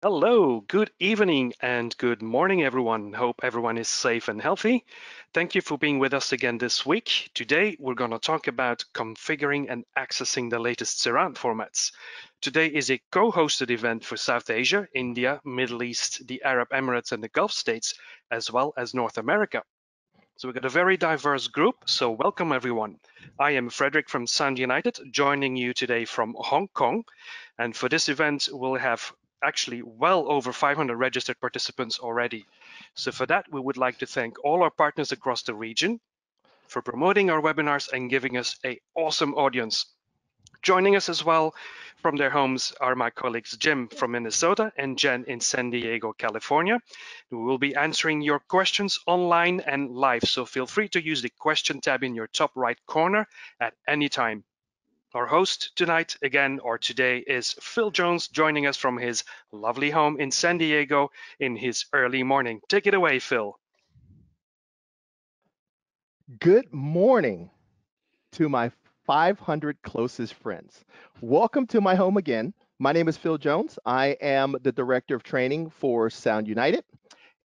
Hello, good evening and good morning, everyone. Hope everyone is safe and healthy. Thank you for being with us again this week. Today, we're going to talk about configuring and accessing the latest surround formats. Today is a co-hosted event for South Asia, India, Middle East, the Arab Emirates and the Gulf states, as well as North America. So we've got a very diverse group, so welcome everyone. I am Frederick from Sound United, joining you today from Hong Kong. And for this event, we'll have actually well over 500 registered participants already. So for that, we would like to thank all our partners across the region for promoting our webinars and giving us an awesome audience. Joining us as well from their homes are my colleagues Jim from Minnesota and Jen in San Diego, California. We will be answering your questions online and live, so feel free to use the question tab in your top right corner at any time. Our host tonight, again, or today, is Phil Jones, joining us from his lovely home in San Diego in his early morning. Take it away, Phil. Good morning to my 500 closest friends. Welcome to my home again. My name is Phil Jones. I am the Director of Training for Sound United,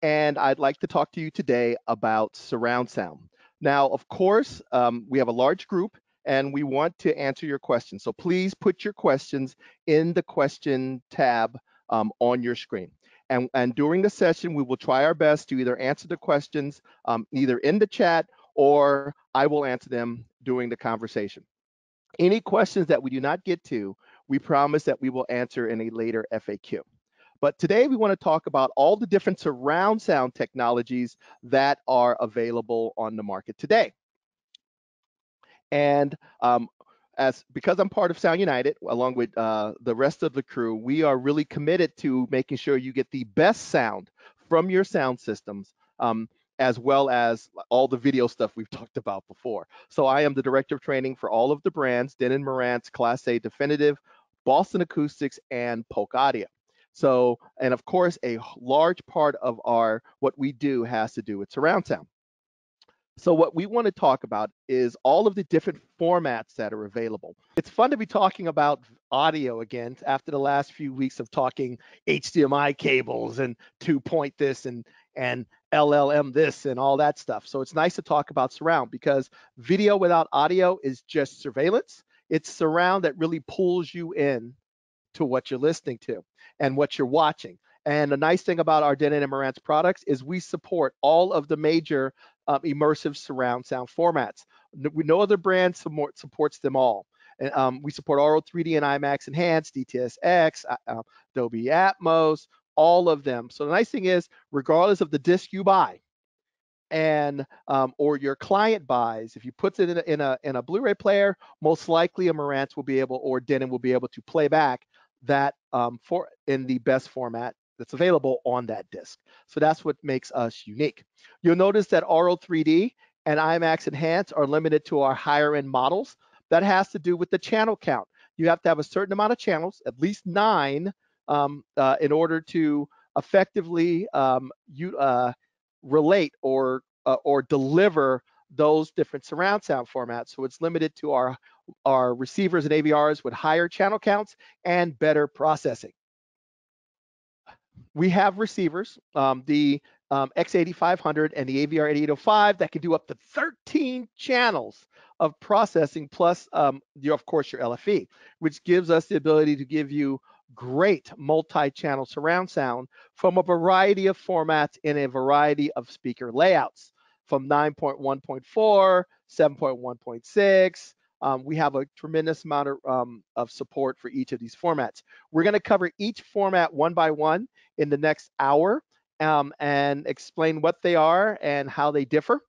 and I'd like to talk to you today about surround sound. Now, of course, we have a large group, and we want to answer your questions. So please put your questions in the question tab on your screen. And during the session, we will try our best to either answer the questions either in the chat, or I will answer them during the conversation. Any questions that we do not get to, we promise that we will answer in a later FAQ. But today we want to talk about all the different surround sound technologies that are available on the market today. And because I'm part of Sound United, along with the rest of the crew, we are really committed to making sure you get the best sound from your sound systems, as well as all the video stuff we've talked about before. So I am the Director of Training for all of the brands, Denon, Marantz, Class A Definitive, Boston Acoustics, and Polk Audio. So, and of course, a large part of what we do has to do with surround sound. So what we want to talk about is all of the different formats that are available. It's fun to be talking about audio again after the last few weeks of talking HDMI cables and 2-point this and LLM this and all that stuff. So it's nice to talk about surround, because video without audio is just surveillance. It's surround that really pulls you in to what you're listening to and what you're watching. And the nice thing about our Denon and Marantz products is we support all of the major immersive surround sound formats. No other brand supports them all. And we support Auro3D and IMAX Enhanced, DTSX, Dolby Atmos, all of them. So the nice thing is, regardless of the disc you buy, and or your client buys, if you put it in a Blu-ray player, most likely a Marantz will be able, or Denon will be able to play back that in the best format that's available on that disc. So that's what makes us unique. You'll notice that Auro3D and IMAX Enhanced are limited to our higher end models. That has to do with the channel count. You have to have a certain amount of channels, at least 9, in order to effectively relate or deliver those different surround sound formats. So it's limited to our receivers and AVRs with higher channel counts and better processing. We have receivers, the X8500 and the AVR8805, that can do up to 13 channels of processing, plus, of course, your LFE, which gives us the ability to give you great multi-channel surround sound from a variety of formats in a variety of speaker layouts, from 9.1.4, 7.1.6. We have a tremendous amount of support for each of these formats. We're going to cover each format one by one in the next hour and explain what they are and how they differ.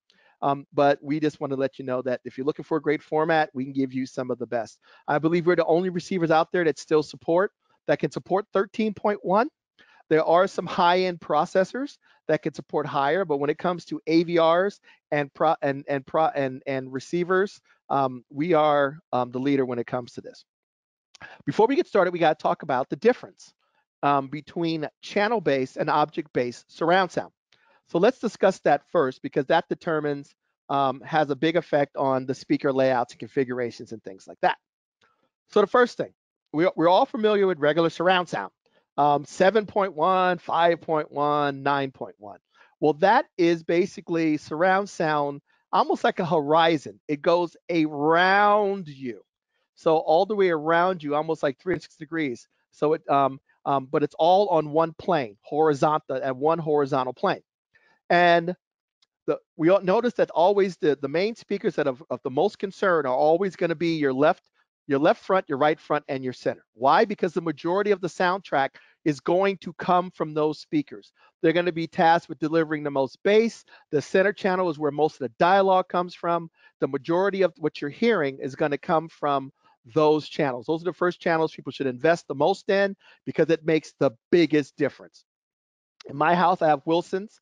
But we just want to let you know that if you're looking for a great format, we can give you some of the best. I believe we're the only receivers out there that still support, that can support 13.1. There are some high-end processors that can support higher, but when it comes to AVRs and receivers, we are the leader when it comes to this. Before we get started, we got to talk about the difference between channel-based and object-based surround sound. So let's discuss that first, because that determines, has a big effect on the speaker layouts and configurations and things like that. So the first thing, we're all familiar with regular surround sound. 7.1, 5.1, 9.1. Well, that is basically surround sound, almost like a horizon. It goes around you. So all the way around you, almost like 360 degrees. So it, but it's all on one plane, horizontal, at one horizontal plane. And we notice that always the main speakers that of the most concern are always going to be your left front, your right front, and your center. Why? Because the majority of the soundtrack is going to come from those speakers. They're going to be tasked with delivering the most bass. The center channel is where most of the dialogue comes from. The majority of what you're hearing is going to come from those channels. Those are the first channels people should invest the most in because it makes the biggest difference. In my house, I have Wilsons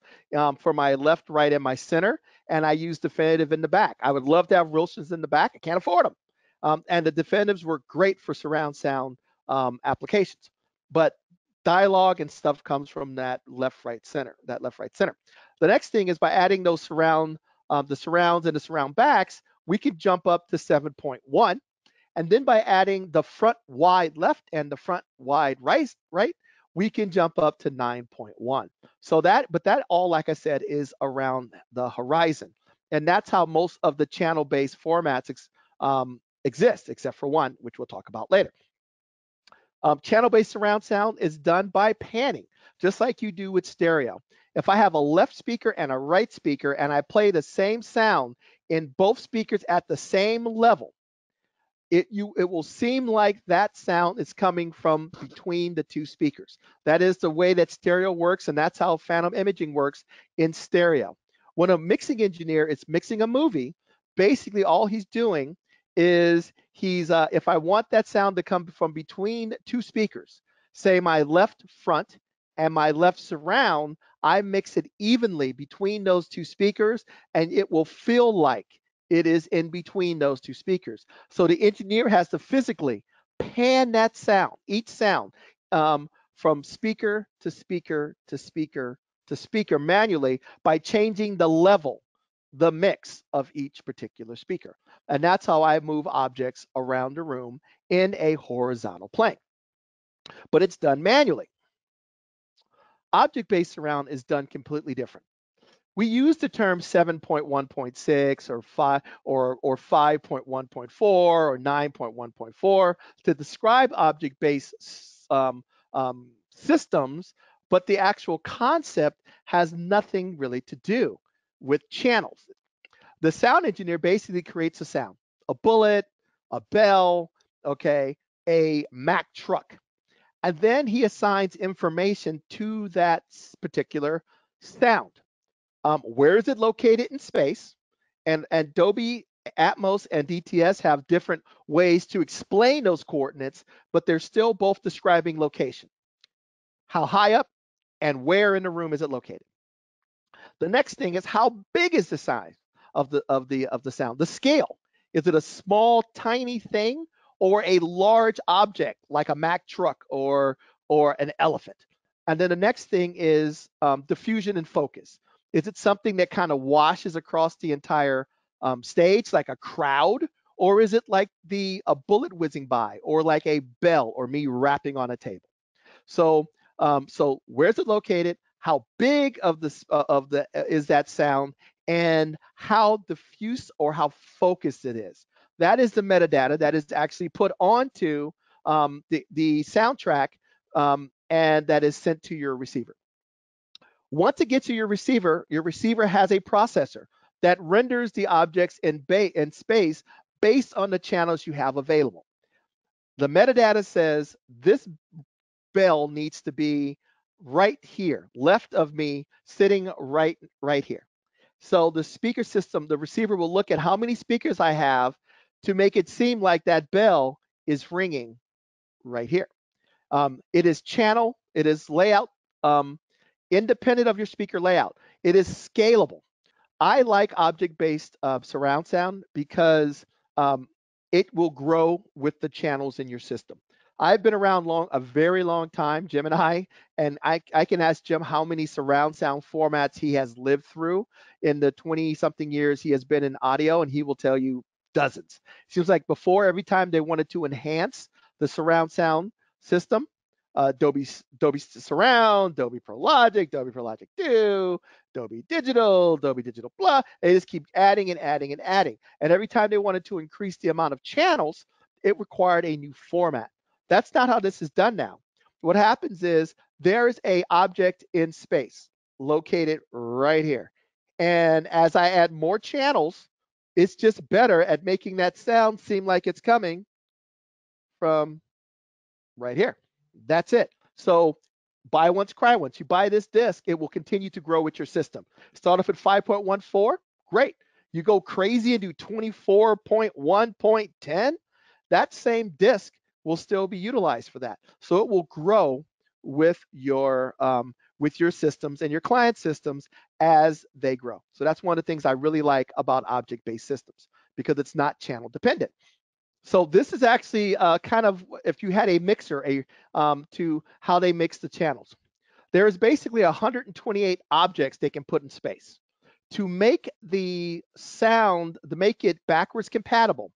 for my left, right, and my center, and I use Definitive in the back. I would love to have Wilsons in the back. I can't afford them. And the Definitives were great for surround sound applications. But dialogue and stuff comes from that left, right, center, that left, right, center. The next thing is by adding those surround, the surrounds and the surround backs, we could jump up to 7.1. And then by adding the front wide left and the front wide right, we can jump up to 9.1. So that, but that all, like I said, is around the horizon. And that's how most of the channel-based formats exist, except for one, which we'll talk about later. Channel-based surround sound is done by panning, just like you do with stereo. If I have a left speaker and a right speaker, and I play the same sound in both speakers at the same level, it will seem like that sound is coming from between the two speakers. That is the way that stereo works, and that's how phantom imaging works in stereo. When a mixing engineer is mixing a movie, basically all he's doing is if I want that sound to come from between two speakers, say my left front and my left surround, I mix it evenly between those two speakers, and it will feel like it is in between those two speakers. So the engineer has to physically pan that sound, each sound, from speaker to speaker to speaker to speaker manually by changing the level, the mix of each particular speaker. And that's how I move objects around the room in a horizontal plane. But it's done manually. Object-based surround is done completely different. We use the term 7.1.6 or 5 or 5.1.4 or 9.1.4 to describe object-based systems, but the actual concept has nothing really to do with channels. The sound engineer basically creates a sound, a bullet, a bell, okay, a Mack truck, and then he assigns information to that particular sound. Where is it located in space? And Dolby Atmos and DTS have different ways to explain those coordinates, but they're still both describing location. How high up and where in the room is it located? The next thing is how big is the size of the sound? The scale. Is it a small, tiny thing or a large object like a Mack truck or an elephant? And then the next thing is diffusion and focus. Is it something that kind of washes across the entire stage, like a crowd? Or is it like a bullet whizzing by, or like a bell, or me rapping on a table? So where's it located? How big is that sound? And how diffuse or how focused it is? That is the metadata that is actually put onto the soundtrack, and that is sent to your receiver. Once it gets to your receiver has a processor that renders the objects in space based on the channels you have available. The metadata says this bell needs to be right here, left of me, sitting right here. So the speaker system, the receiver will look at how many speakers I have to make it seem like that bell is ringing right here. It is channel, it is layout, independent of your speaker layout. It is scalable. I like object-based surround sound because it will grow with the channels in your system. I've been around a very long time, Jim and I can ask Jim how many surround sound formats he has lived through in the 20-something years he has been in audio, and he will tell you dozens. It seems like before, every time they wanted to enhance the surround sound system, Dolby Surround, Dolby Pro Logic, Dolby Pro Logic 2, Dolby Digital, Dolby Digital Plus. They just keep adding and adding and adding. And every time they wanted to increase the amount of channels, it required a new format. That's not how this is done now. What happens is there is an object in space located right here. And as I add more channels, it's just better at making that sound seem like it's coming from right here. That's it. So buy once, cry once. You buy this disc, it will continue to grow with your system. Start off at 5.14, great. You go crazy and do 24.1.10, that same disc will still be utilized for that. So it will grow with your systems and your client systems as they grow. So that's one of the things I really like about object-based systems, because it's not channel dependent. So this is actually kind of, if you had a mixer, to how they mix the channels. There is basically 128 objects they can put in space. To make the sound, to make it backwards compatible,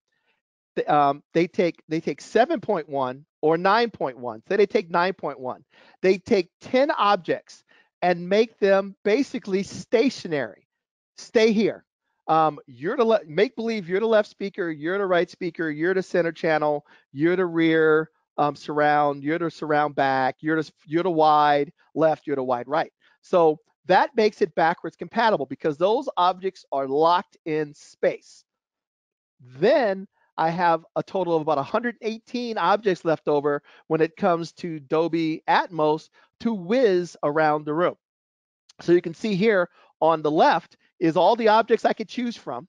they take 7.1 or 9.1. So they take 9.1. They take 10 objects and make them basically stationary. Stay here. You're to make believe you're the left speaker, you're the right speaker, you're the center channel, you're the rear surround, you're the surround back, you're the wide left, you're the wide right. So that makes it backwards compatible because those objects are locked in space. Then I have a total of about 118 objects left over when it comes to Dolby Atmos to whiz around the room. So you can see here on the left is all the objects I could choose from.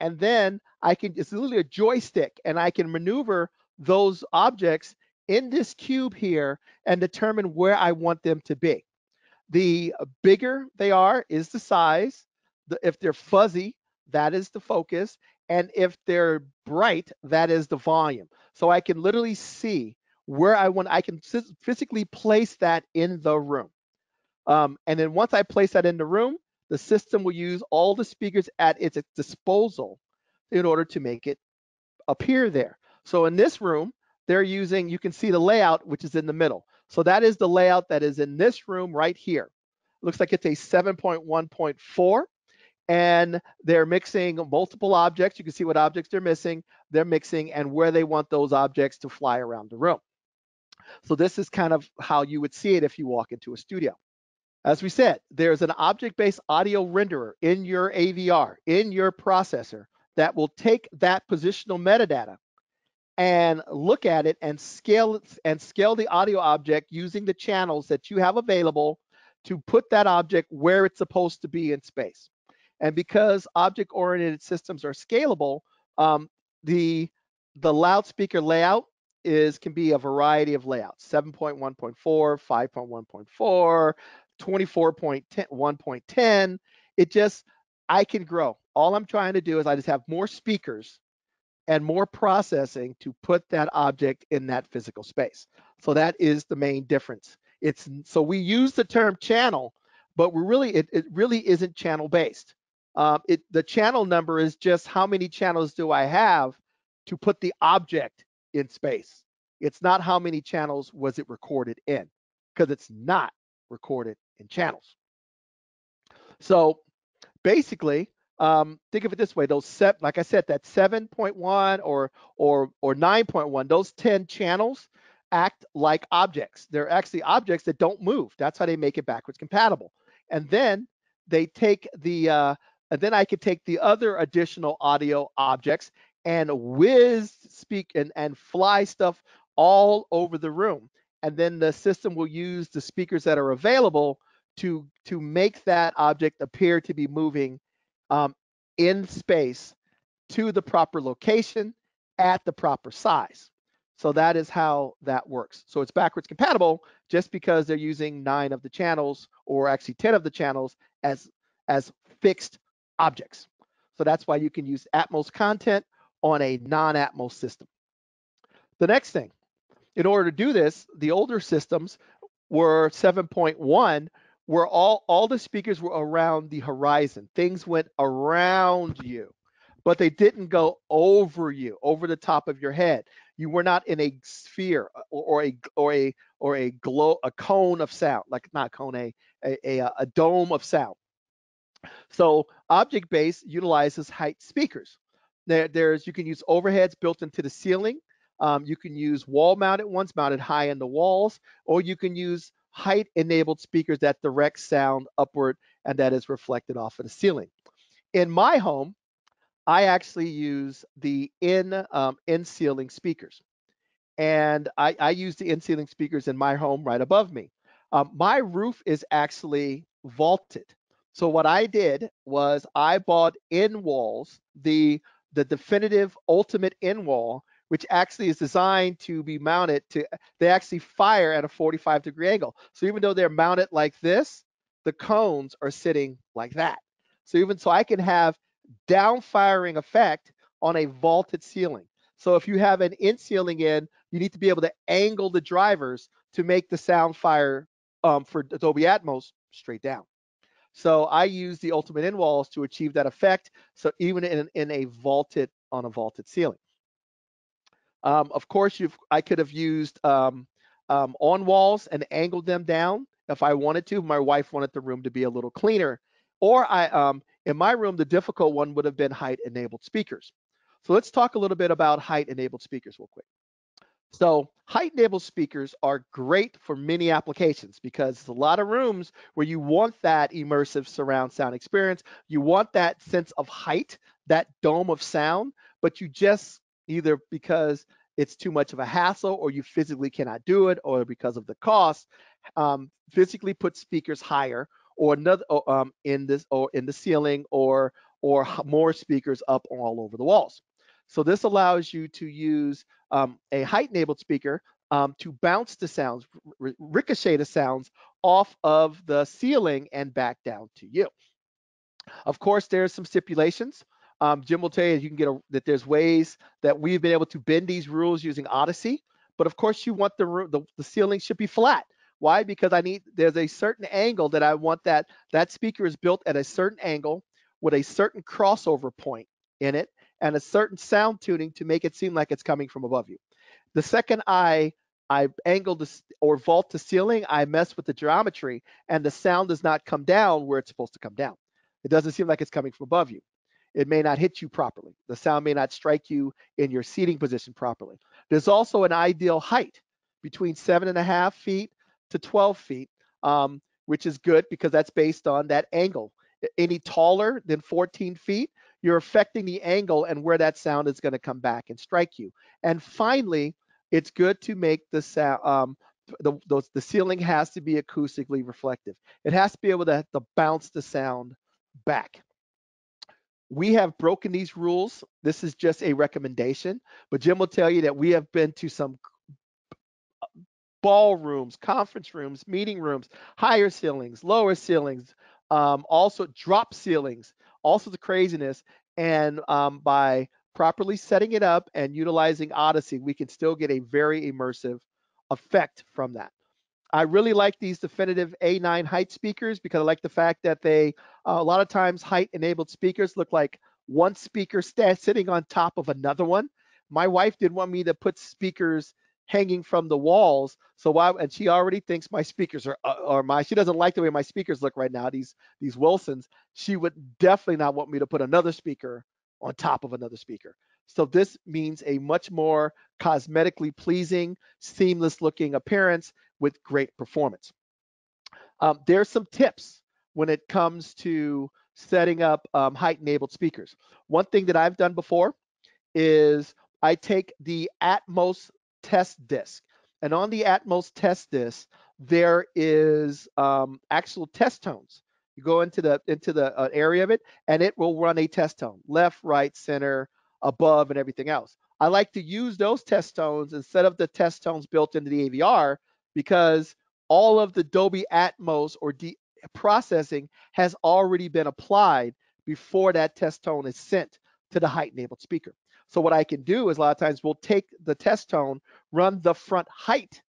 And then I can, it's literally a joystick, and I can maneuver those objects in this cube here and determine where I want them to be. The bigger they are is the size. If they're fuzzy, that is the focus. And if they're bright, that is the volume. So I can literally see where I want, I can physically place that in the room. And then once I place that in the room, the system will use all the speakers at its disposal in order to make it appear there. So in this room, they're using, you can see the layout, which is in the middle. So that is the layout that is in this room right here. Looks like it's a 7.1.4, and they're mixing multiple objects. You can see what objects they're mixing and where they want those objects to fly around the room. So this is kind of how you would see it if you walk into a studio. As we said, there's an object-based audio renderer in your AVR, in your processor, that will take that positional metadata and look at it and scale the audio object using the channels that you have available to put that object where it's supposed to be in space. And because object-oriented systems are scalable, the loudspeaker layout can be a variety of layouts, 7.1.4, 5.1.4, 24.1.10. It just, I can grow. All I'm trying to do is I just have more speakers and more processing to put that object in that physical space. So that is the main difference. It's, so we use the term channel, but we're really, it really isn't channel based. The channel number is just how many channels do I have to put the object in space. It's not how many channels was it recorded in, because it's not recorded in channels. So basically, think of it this way: those set, like I said, that 7.1 or 9.1, those 10 channels act like objects. They're actually objects that don't move. That's how they make it backwards compatible. And then they take the, and then I could take the other additional audio objects and and fly stuff all over the room. And then the system will use the speakers that are available to make that object appear to be moving in space to the proper location at the proper size. So that is how that works. So it's backwards compatible just because they're using 9 of the channels, or actually 10 of the channels, as fixed objects. So that's why you can use Atmos content on a non-Atmos system. The next thing, in order to do this, the older systems were 7.1, where all the speakers were around the horizon. Things went around you, but they didn't go over you, over the top of your head. you were not in a sphere or a glow, a cone of sound, like not cone, a dome of sound. So object-based utilizes height speakers. There's, you can use overheads built into the ceiling. You can use wall-mounted ones mounted high in the walls, or you can use height-enabled speakers that direct sound upward and that is reflected off of the ceiling. In my home, I actually use the in-ceiling speakers. And I use the in-ceiling speakers in my home right above me. My roof is actually vaulted. So what I did was I bought in walls, the Definitive Ultimate in wall, which actually is designed to be mounted to, they actually fire at a 45-degree angle. So even though they're mounted like this, the cones are sitting like that. So even so, I can have down-firing effect on a vaulted ceiling. So if you have an in-ceiling in, you need to be able to angle the drivers to make the sound fire for Dolby Atmos straight down. So I use the Ultimate in walls to achieve that effect. So even on a vaulted ceiling. Of course, I could have used on walls and angled them down if I wanted to. My wife wanted the room to be a little cleaner. Or in my room, the difficult one would have been height-enabled speakers. So let's talk a little bit about height-enabled speakers real quick. So height-enabled speakers are great for many applications because there's a lot of rooms where you want that immersive surround sound experience. You want that sense of height, that dome of sound, but you just, either because it's too much of a hassle or you physically cannot do it or because of the cost, physically put speakers higher or another in the ceiling or more speakers up all over the walls. So this allows you to use a height-enabled speaker to bounce the sounds, ricochet the sounds off of the ceiling and back down to you. Of course, there's some stipulations. Jim will tell you you can get that there's ways that we've been able to bend these rules using Audyssey, but of course you want the ceiling should be flat. Why? Because there's a certain angle that I want that speaker is built at a certain angle with a certain crossover point in it and a certain sound tuning to make it seem like it's coming from above you. The second I angle this or vault the ceiling, I mess with the geometry and the sound does not come down where it's supposed to come down. It doesn't seem like it's coming from above you. It may not hit you properly. The sound may not strike you in your seating position properly. There's also an ideal height between 7.5 feet to 12 feet, which is good because that's based on that angle. Any taller than 14 feet, you're affecting the angle and where that sound is going to come back and strike you. And finally, it's good to make the sound, the ceiling has to be acoustically reflective. It has to be able to bounce the sound back. We have broken these rules. This is just a recommendation, but Jim will tell you that we have been to some ballrooms, conference rooms, meeting rooms, higher ceilings, lower ceilings, also drop ceilings, also the craziness. And by properly setting it up and utilizing Audyssey, we can still get a very immersive effect from that. I really like these Definitive A9 height speakers because I like the fact that they, a lot of times height-enabled speakers look like one speaker sitting on top of another one. My wife didn't want me to put speakers hanging from the walls, and she already thinks my speakers she doesn't like the way my speakers look right now, these Wilsons. She would definitely not want me to put another speaker on top of another speaker. So this means a much more cosmetically pleasing, seamless looking appearance with great performance. There's some tips when it comes to setting up height-enabled speakers. One thing that I've done before is I take the Atmos test disc, and on the Atmos test disc, there is actual test tones. You go into the area of it, and it will run a test tone, left, right, center, above, and everything else. I like to use those test tones instead of the test tones built into the AVR because all of the Dolby Atmos or processing has already been applied before that test tone is sent to the height-enabled speaker. So what I can do is a lot of times we'll take the test tone, run the front height,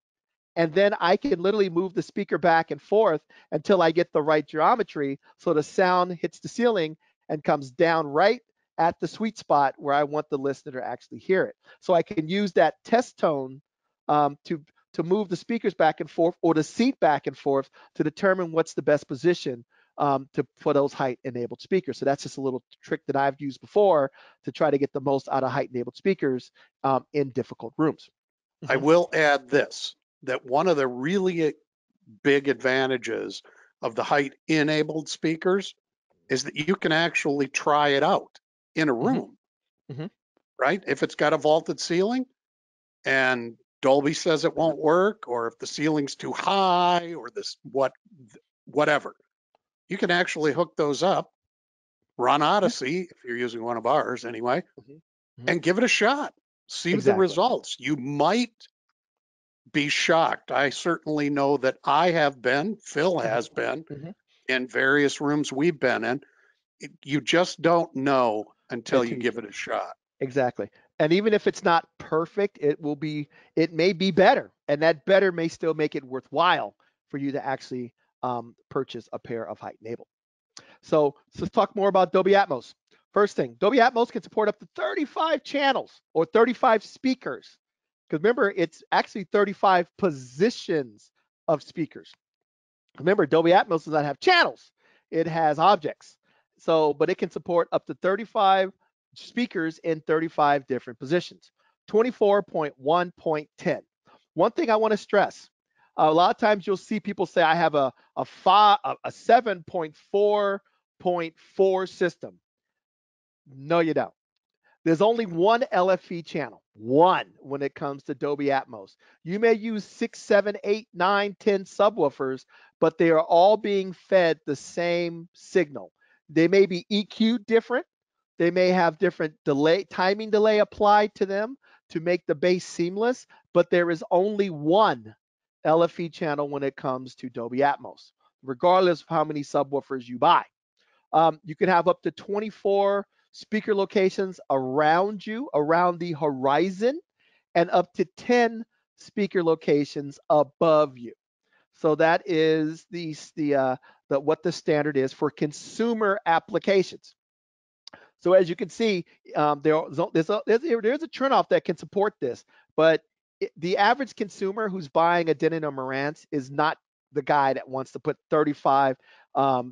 and then I can literally move the speaker back and forth until I get the right geometry so the sound hits the ceiling and comes down right at the sweet spot where I want the listener to actually hear it. So I can use that test tone to move the speakers back and forth or the seat back and forth to determine what's the best position for those height-enabled speakers. So that's just a little trick that I've used before to try to get the most out of height-enabled speakers in difficult rooms. Mm-hmm. I will add this, that one of the really big advantages of the height-enabled speakers is that you can actually try it out in a room, mm-hmm. right? If it's got a vaulted ceiling and Dolby says it won't work, or if the ceiling's too high, or this whatever, you can actually hook those up, run Audyssey, if you're using one of ours anyway, mm-hmm. Mm-hmm. and give it a shot. See the results. You might be shocked. I certainly know that I have been, Phil has been, mm-hmm. in various rooms we've been in. You just don't know until you give it a shot. Exactly. And even if it's not perfect, it may be better, and that better may still make it worthwhile for you to actually purchase a pair of height-enabled. So let's talk more about Dolby Atmos. First thing, Dolby Atmos can support up to 35 channels or 35 speakers. Because remember, it's actually 35 positions of speakers. Remember, Dolby Atmos does not have channels. It has objects. So, but it can support up to 35 speakers in 35 different positions. 24.1.10. One thing I want to stress, a lot of times you'll see people say, I have a 7.4.4 system. No, you don't. There's only one LFE channel, one, when it comes to Dolby Atmos. You may use 6, 7, 8, 9, 10 subwoofers, but they are all being fed the same signal. They may be EQ'd different. They may have different timing delay applied to them to make the bass seamless, but there is only one LFE channel when it comes to Dolby Atmos, regardless of how many subwoofers you buy. You can have up to 24 speaker locations around you, around the horizon, and up to 10 speaker locations above you. So that is what the standard is for consumer applications. So as you can see, there's a Trinoff that can support this, but the average consumer who's buying a Denon or Marantz is not the guy that wants to put 35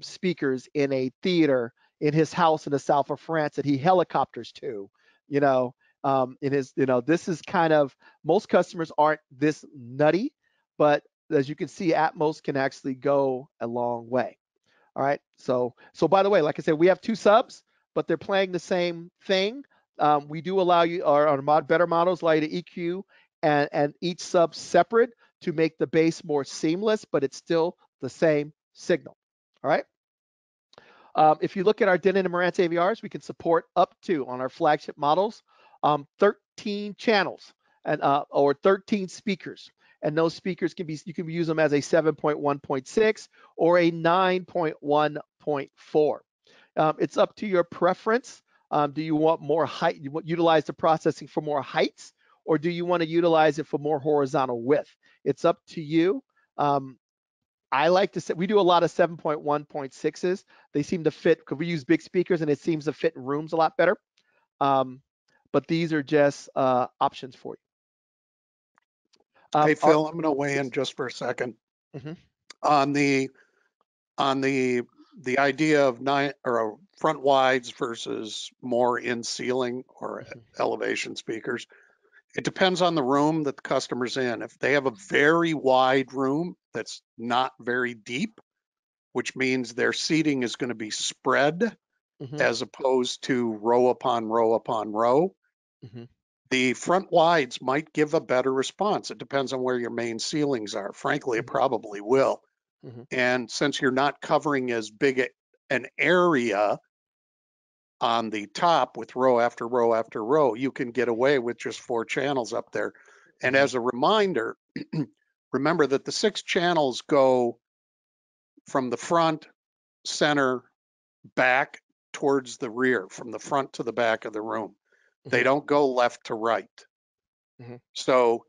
speakers in a theater in his house in the south of France that he helicopters to, you know, this is kind of, most customers aren't this nutty, but as you can see, Atmos can actually go a long way. All right. So by the way, like I said, we have two subs, but they're playing the same thing. We do allow you, better models allow you to EQ and each sub separate to make the bass more seamless, but it's still the same signal. All right. If you look at our Denon and Marantz AVRs, we can support up to, on our flagship models, 13 channels and or 13 speakers. And those speakers you can use them as a 7.1.6 or a 9.1.4. It's up to your preference. Do you want more height? You want to utilize the processing for more heights, or do you want to utilize it for more horizontal width? It's up to you. I like to say we do a lot of 7.1.6s. They seem to fit because we use big speakers and it seems to fit in rooms a lot better. But these are just options for you. Hey Phil, I'm going to weigh in just for a second mm-hmm. on the idea of front wides versus more in ceiling or mm-hmm. elevation speakers. It depends on the room that the customer's in. If they have a very wide room that's not very deep, which means their seating is going to be spread mm-hmm. as opposed to row upon row upon row, mm-hmm. the front wides might give a better response. It depends on where your main ceilings are. Frankly, mm-hmm. it probably will. Mm-hmm. And since you're not covering as big an area on the top with row after row after row, you can get away with just 4 channels up there. And as a reminder, remember that the 6 channels go from the front, center, back towards the rear, from the front to the back of the room. Mm-hmm. They don't go left to right. Mm-hmm. So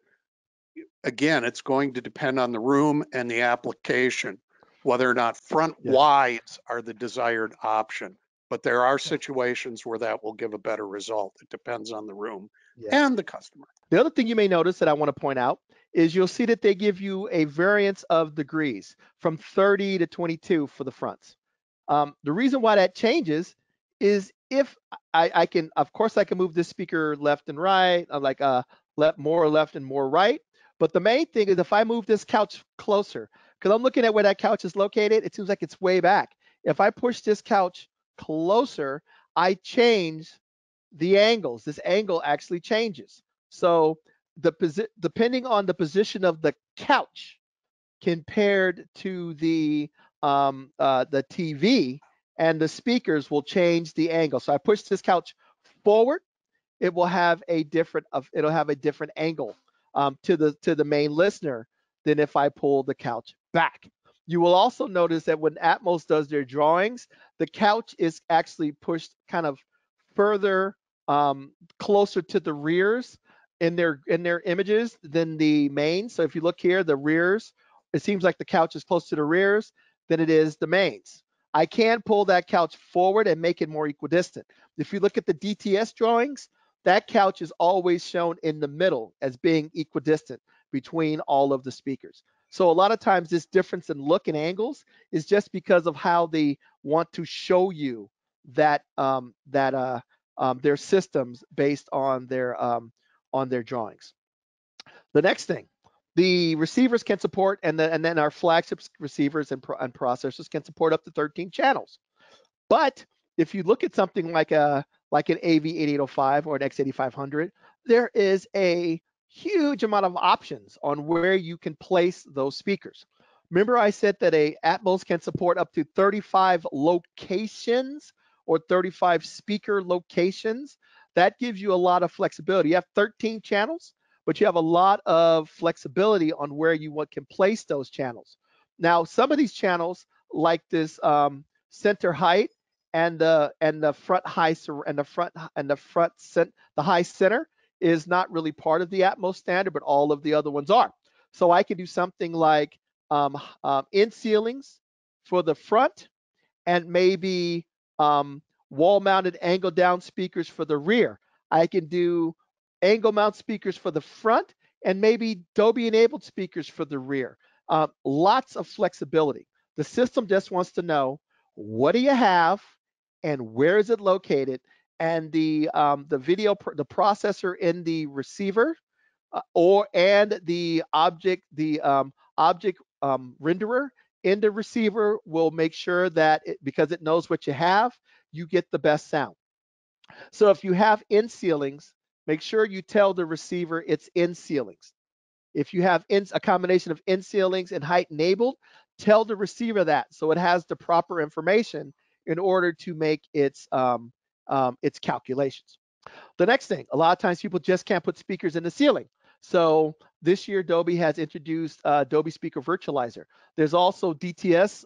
again, it's going to depend on the room and the application, whether or not front wides are the desired option. But there are situations where that will give a better result. It depends on the room and the customer. The other thing you may notice that I want to point out is you'll see that they give you a variance of degrees from 30 to 22 for the fronts. The reason why that changes is if I can, of course, I can move this speaker left and right, like left and more right. But the main thing is if I move this couch closer, because I'm looking at where that couch is located, it seems like it's way back. If I push this couch closer, I change the angles. This angle actually changes. So depending on the position of the couch compared to the TV and the speakers will change the angle. So I push this couch forward, it will have a different angle to the main listener than if I pull the couch back. You will also notice that when Atmos does their drawings, the couch is actually pushed kind of further closer to the rears in their images than the main. So if you look here, the rears, it seems like the couch is close to the rears than it is the mains. I can pull that couch forward and make it more equidistant. If you look at the DTS drawings, that couch is always shown in the middle as being equidistant between all of the speakers. So a lot of times this difference in look and angles is just because of how they want to show you that their systems based on their drawings. The next thing, the receivers can support, and then our flagship receivers and processors can support up to 13 channels. But if you look at something like an AV8805 or an X8500, there is a huge amount of options on where you can place those speakers. Remember I said that Atmos can support up to 35 locations or 35 speaker locations. That gives you a lot of flexibility. You have 13 channels, but you have a lot of flexibility on where you can place those channels. Now, some of these channels, like this center height and the high center, is not really part of the Atmos standard, but all of the other ones are. So I can do something like end ceilings for the front, and maybe wall-mounted angle-down speakers for the rear. I can do angle-mount speakers for the front, and maybe Dolby-enabled speakers for the rear. Lots of flexibility. The system just wants to know, what do you have, and where is it located? And the processor in the receiver, and the object renderer in the receiver will make sure that because it knows what you have, you get the best sound. So if you have end ceilings, make sure you tell the receiver it's end ceilings. If you have a combination of end ceilings and height enabled, tell the receiver that so it has the proper information in order to make its calculations. The next thing, a lot of times people just can't put speakers in the ceiling. So this year Dolby has introduced Dolby Speaker Virtualizer. There's also DTS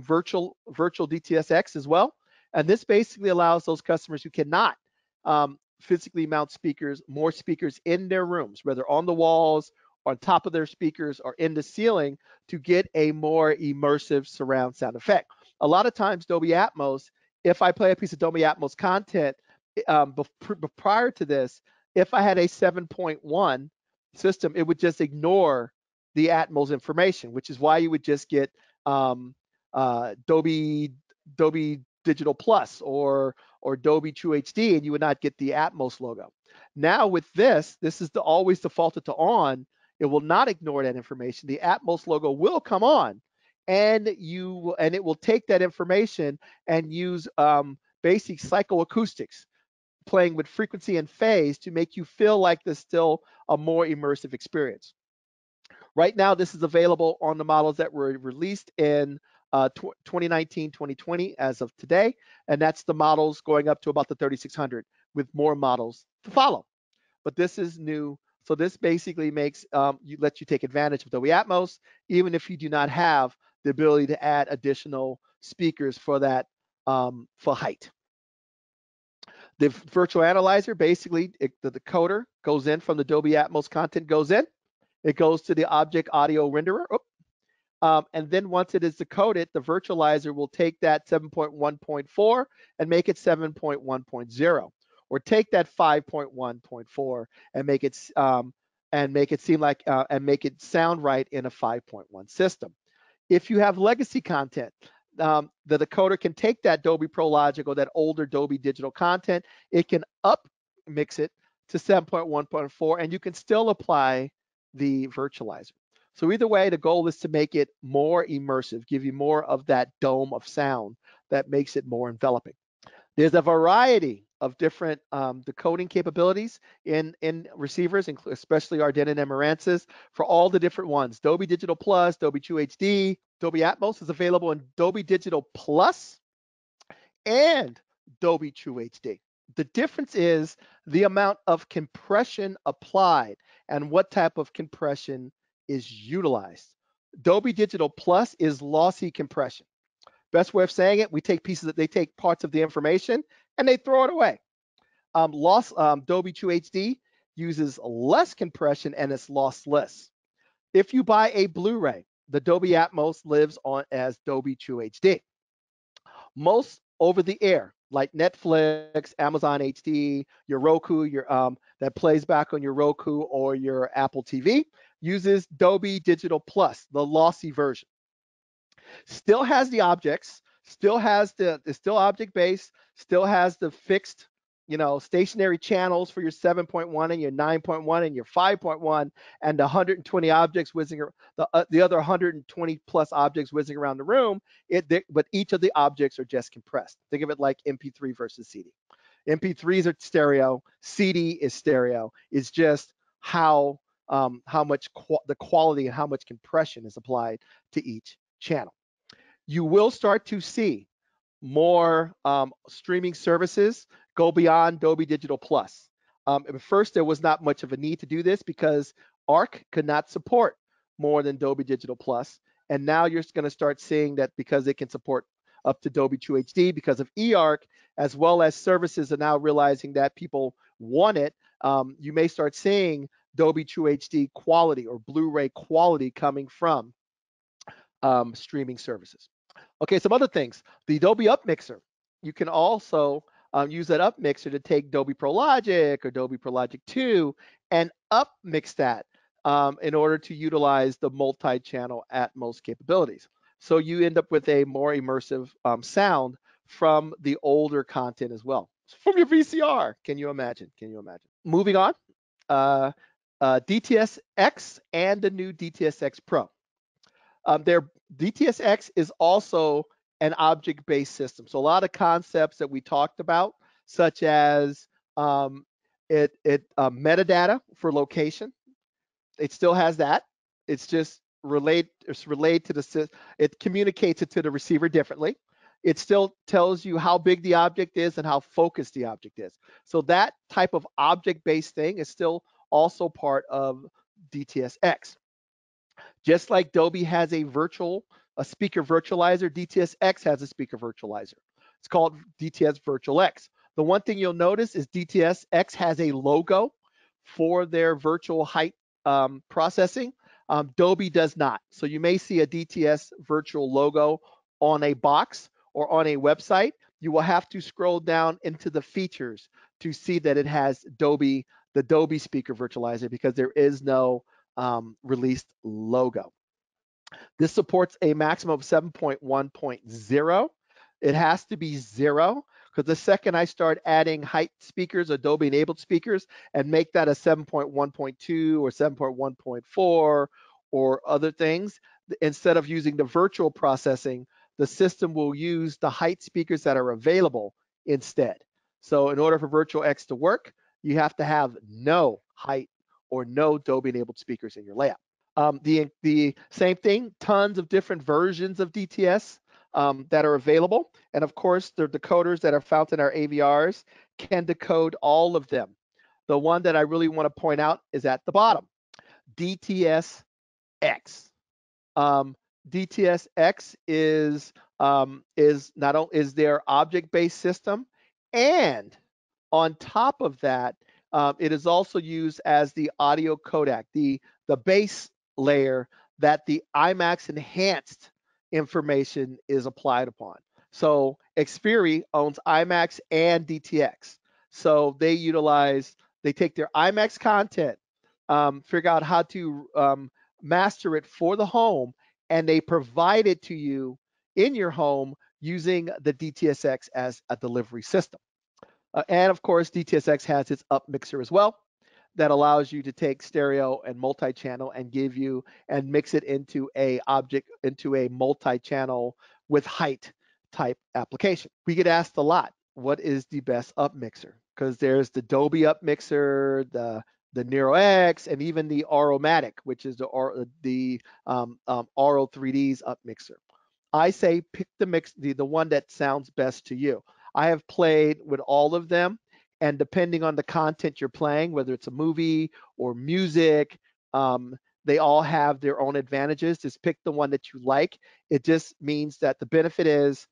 virtual DTSX as well, and this basically allows those customers who cannot physically mount more speakers in their rooms, whether on the walls, on top of their speakers, or in the ceiling, to get a more immersive surround sound effect. A lot of times Dolby Atmos, if I play a piece of Dolby Atmos content prior to this, if I had a 7.1 system, it would just ignore the Atmos information, which is why you would just get Dolby Digital Plus or Dolby True HD, and you would not get the Atmos logo. Now with this is always defaulted to on. It will not ignore that information. The Atmos logo will come on, and it will take that information and use basic psychoacoustics, playing with frequency and phase to make you feel like there's still a more immersive experience. Right now, this is available on the models that were released in 2019, 2020 as of today, and that's the models going up to about the 3600 with more models to follow. But this is new, so this basically lets you take advantage of Dolby Atmos, even if you do not have the ability to add additional speakers for that for height. The virtual analyzer, basically the decoder goes in from the Dolby Atmos content goes in. It goes to the object audio renderer. And then once it is decoded, the virtualizer will take that 7.1.4 and make it 7.1.0, or take that 5.1.4 and make it sound right in a 5.1 system. If you have legacy content, the decoder can take that Dolby Pro Logic or that older Dolby digital content. It can up mix it to 7.1.4, and you can still apply the virtualizer. So either way, the goal is to make it more immersive, give you more of that dome of sound that makes it more enveloping. There's a variety of different decoding capabilities in receivers, especially our Denon and Marantz's, for all the different ones. Dolby Digital Plus, Dolby True HD, Dolby Atmos is available in Dolby Digital Plus and Dolby True HD. The difference is the amount of compression applied and what type of compression is utilized. Dolby Digital Plus is lossy compression. Best way of saying it, they take parts of the information and they throw it away. Dolby True HD uses less compression and it's lossless. If you buy a Blu-ray, the Dolby Atmos lives on as Dolby True HD. Most over-the-air, like Netflix, Amazon HD, your Roku, that plays back on your Roku or your Apple TV, uses Dolby Digital Plus, the lossy version. Still has the objects, it's still object-based, still has the fixed, stationary channels for your 7.1 and your 9.1 and your 5.1 and the 120 objects whizzing, the other 120 plus objects whizzing around the room, but each of the objects are just compressed. Think of it like MP3 versus CD. MP3s are stereo, CD is stereo. It's just how much the quality and how much compression is applied to each channel. You will start to see more streaming services go beyond Dolby Digital Plus. At first, there was not much of a need to do this because ARC could not support more than Dolby Digital Plus. And now you're going to start seeing that because it can support up to Dolby True HD because of eARC, as well as services are now realizing that people want it. You may start seeing Dolby True HD quality or Blu-ray quality coming from streaming services. Okay, some other things. The Dolby Upmixer. You can also use that Upmixer to take Dolby Pro Logic or Dolby Pro Logic 2 and upmix that in order to utilize the multi-channel Atmos capabilities. So you end up with a more immersive sound from the older content as well. From your VCR, can you imagine? Can you imagine? Moving on, DTS-X and the new DTS-X Pro. Their DTS-X is also an object-based system. So a lot of concepts that we talked about, such as metadata for location, it still has that. It's just related to the, it communicates it to the receiver differently. It still tells you how big the object is and how focused the object is. So that type of object-based thing is still also part of DTS-X. Just like Dolby has a speaker virtualizer, DTS-X has a speaker virtualizer. It's called DTS Virtual X. The one thing you'll notice is DTS-X has a logo for their virtual height processing. Dolby does not. So you may see a DTS virtual logo on a box or on a website. You will have to scroll down into the features to see that it has Dolby, the Dolby speaker virtualizer, because there is no released logo. This supports a maximum of 7.1.0. It has to be 0 because the second I start adding height speakers, Adobe enabled speakers, and make that a 7.1.2 or 7.1.4 or other things, instead of using the virtual processing, the system will use the height speakers that are available instead. So in order for Virtual X to work, you have to have no height or no Dolby enabled speakers in your layout. The same thing, tons of different versions of DTS that are available. And of course, the decoders that are found in our AVRs can decode all of them. The one that I really want to point out is at the bottom, DTS-X. DTS-X is their object-based system, and on top of that, it is also used as the audio codec, the base layer that the IMAX Enhanced information is applied upon. So Xperi owns IMAX and DTX. So they utilize, they take their IMAX content, figure out how to master it for the home, and they provide it to you in your home using the DTSX as a delivery system. And of course, DTSX has its up mixer as well that allows you to take stereo and multi-channel and give you and mix it into a multi-channel with height type application. We get asked a lot, what is the best up mixer? Because there's the Dolby up mixer, the Neural X, and even the Auromatic, which is the Auro3D's up mixer. I say pick the mix, the one that sounds best to you. I have played with all of them, and depending on the content you're playing, whether it's a movie or music, they all have their own advantages. Just pick the one that you like. It just means that the benefit is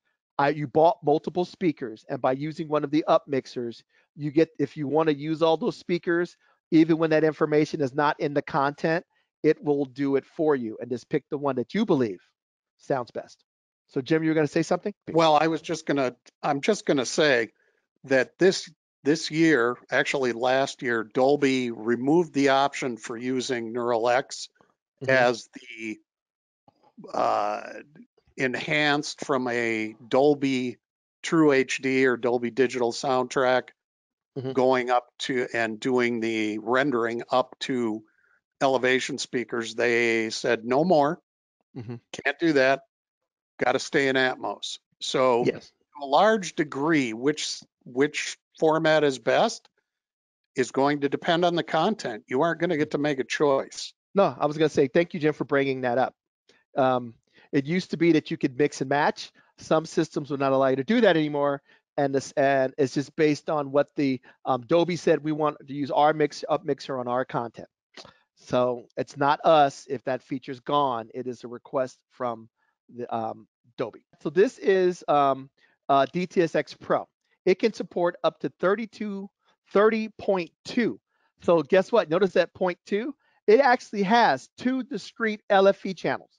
you bought multiple speakers, and by using one of the up mixers, you get, if you want to use all those speakers, even when that information is not in the content, it will do it for you. And just pick the one that you believe sounds best. So Jim, you were going to say something? Well, I was just going to, I'm just going to say that this year, actually last year, Dolby removed the option for using Neural X as the enhanced from a Dolby True HD or Dolby Digital soundtrack, going up to and doing the rendering up to elevation speakers. They said no more, can't do that, got to stay in Atmos. So yes, to a large degree, which format is best is going to depend on the content. You aren't going to get to make a choice. No, I was going to say, thank you, Jim, for bringing that up. It used to be that you could mix and match. Some systems would not allow you to do that anymore. And it's just based on what the Dolby said, we want to use our up mixer on our content. So it's not us if that feature's gone. It is a request from the Dolby. So this is DTS-X Pro. It can support up to 30.2. So guess what? Notice that 0.2. It actually has two discrete LFE channels.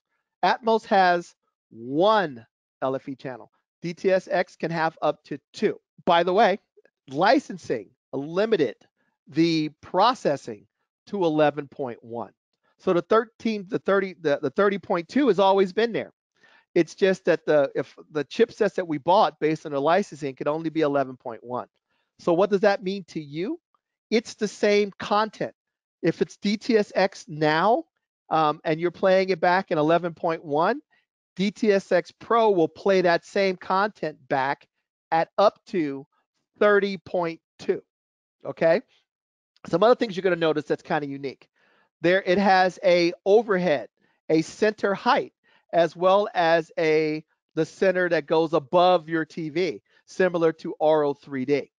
Atmos has one LFE channel. DTS-X can have up to two. By the way, licensing limited the processing to 11.1. So the 30.2 has always been there. It's just that if the chipsets that we bought based on the licensing could only be 11.1. So what does that mean to you? It's the same content. If it's DTS-X now and you're playing it back in 11.1, DTS-X Pro will play that same content back at up to 30.2, okay? Some other things you're gonna notice that's kind of unique. There, it has a overhead, a center height, as well as the center that goes above your TV, similar to Auro3D.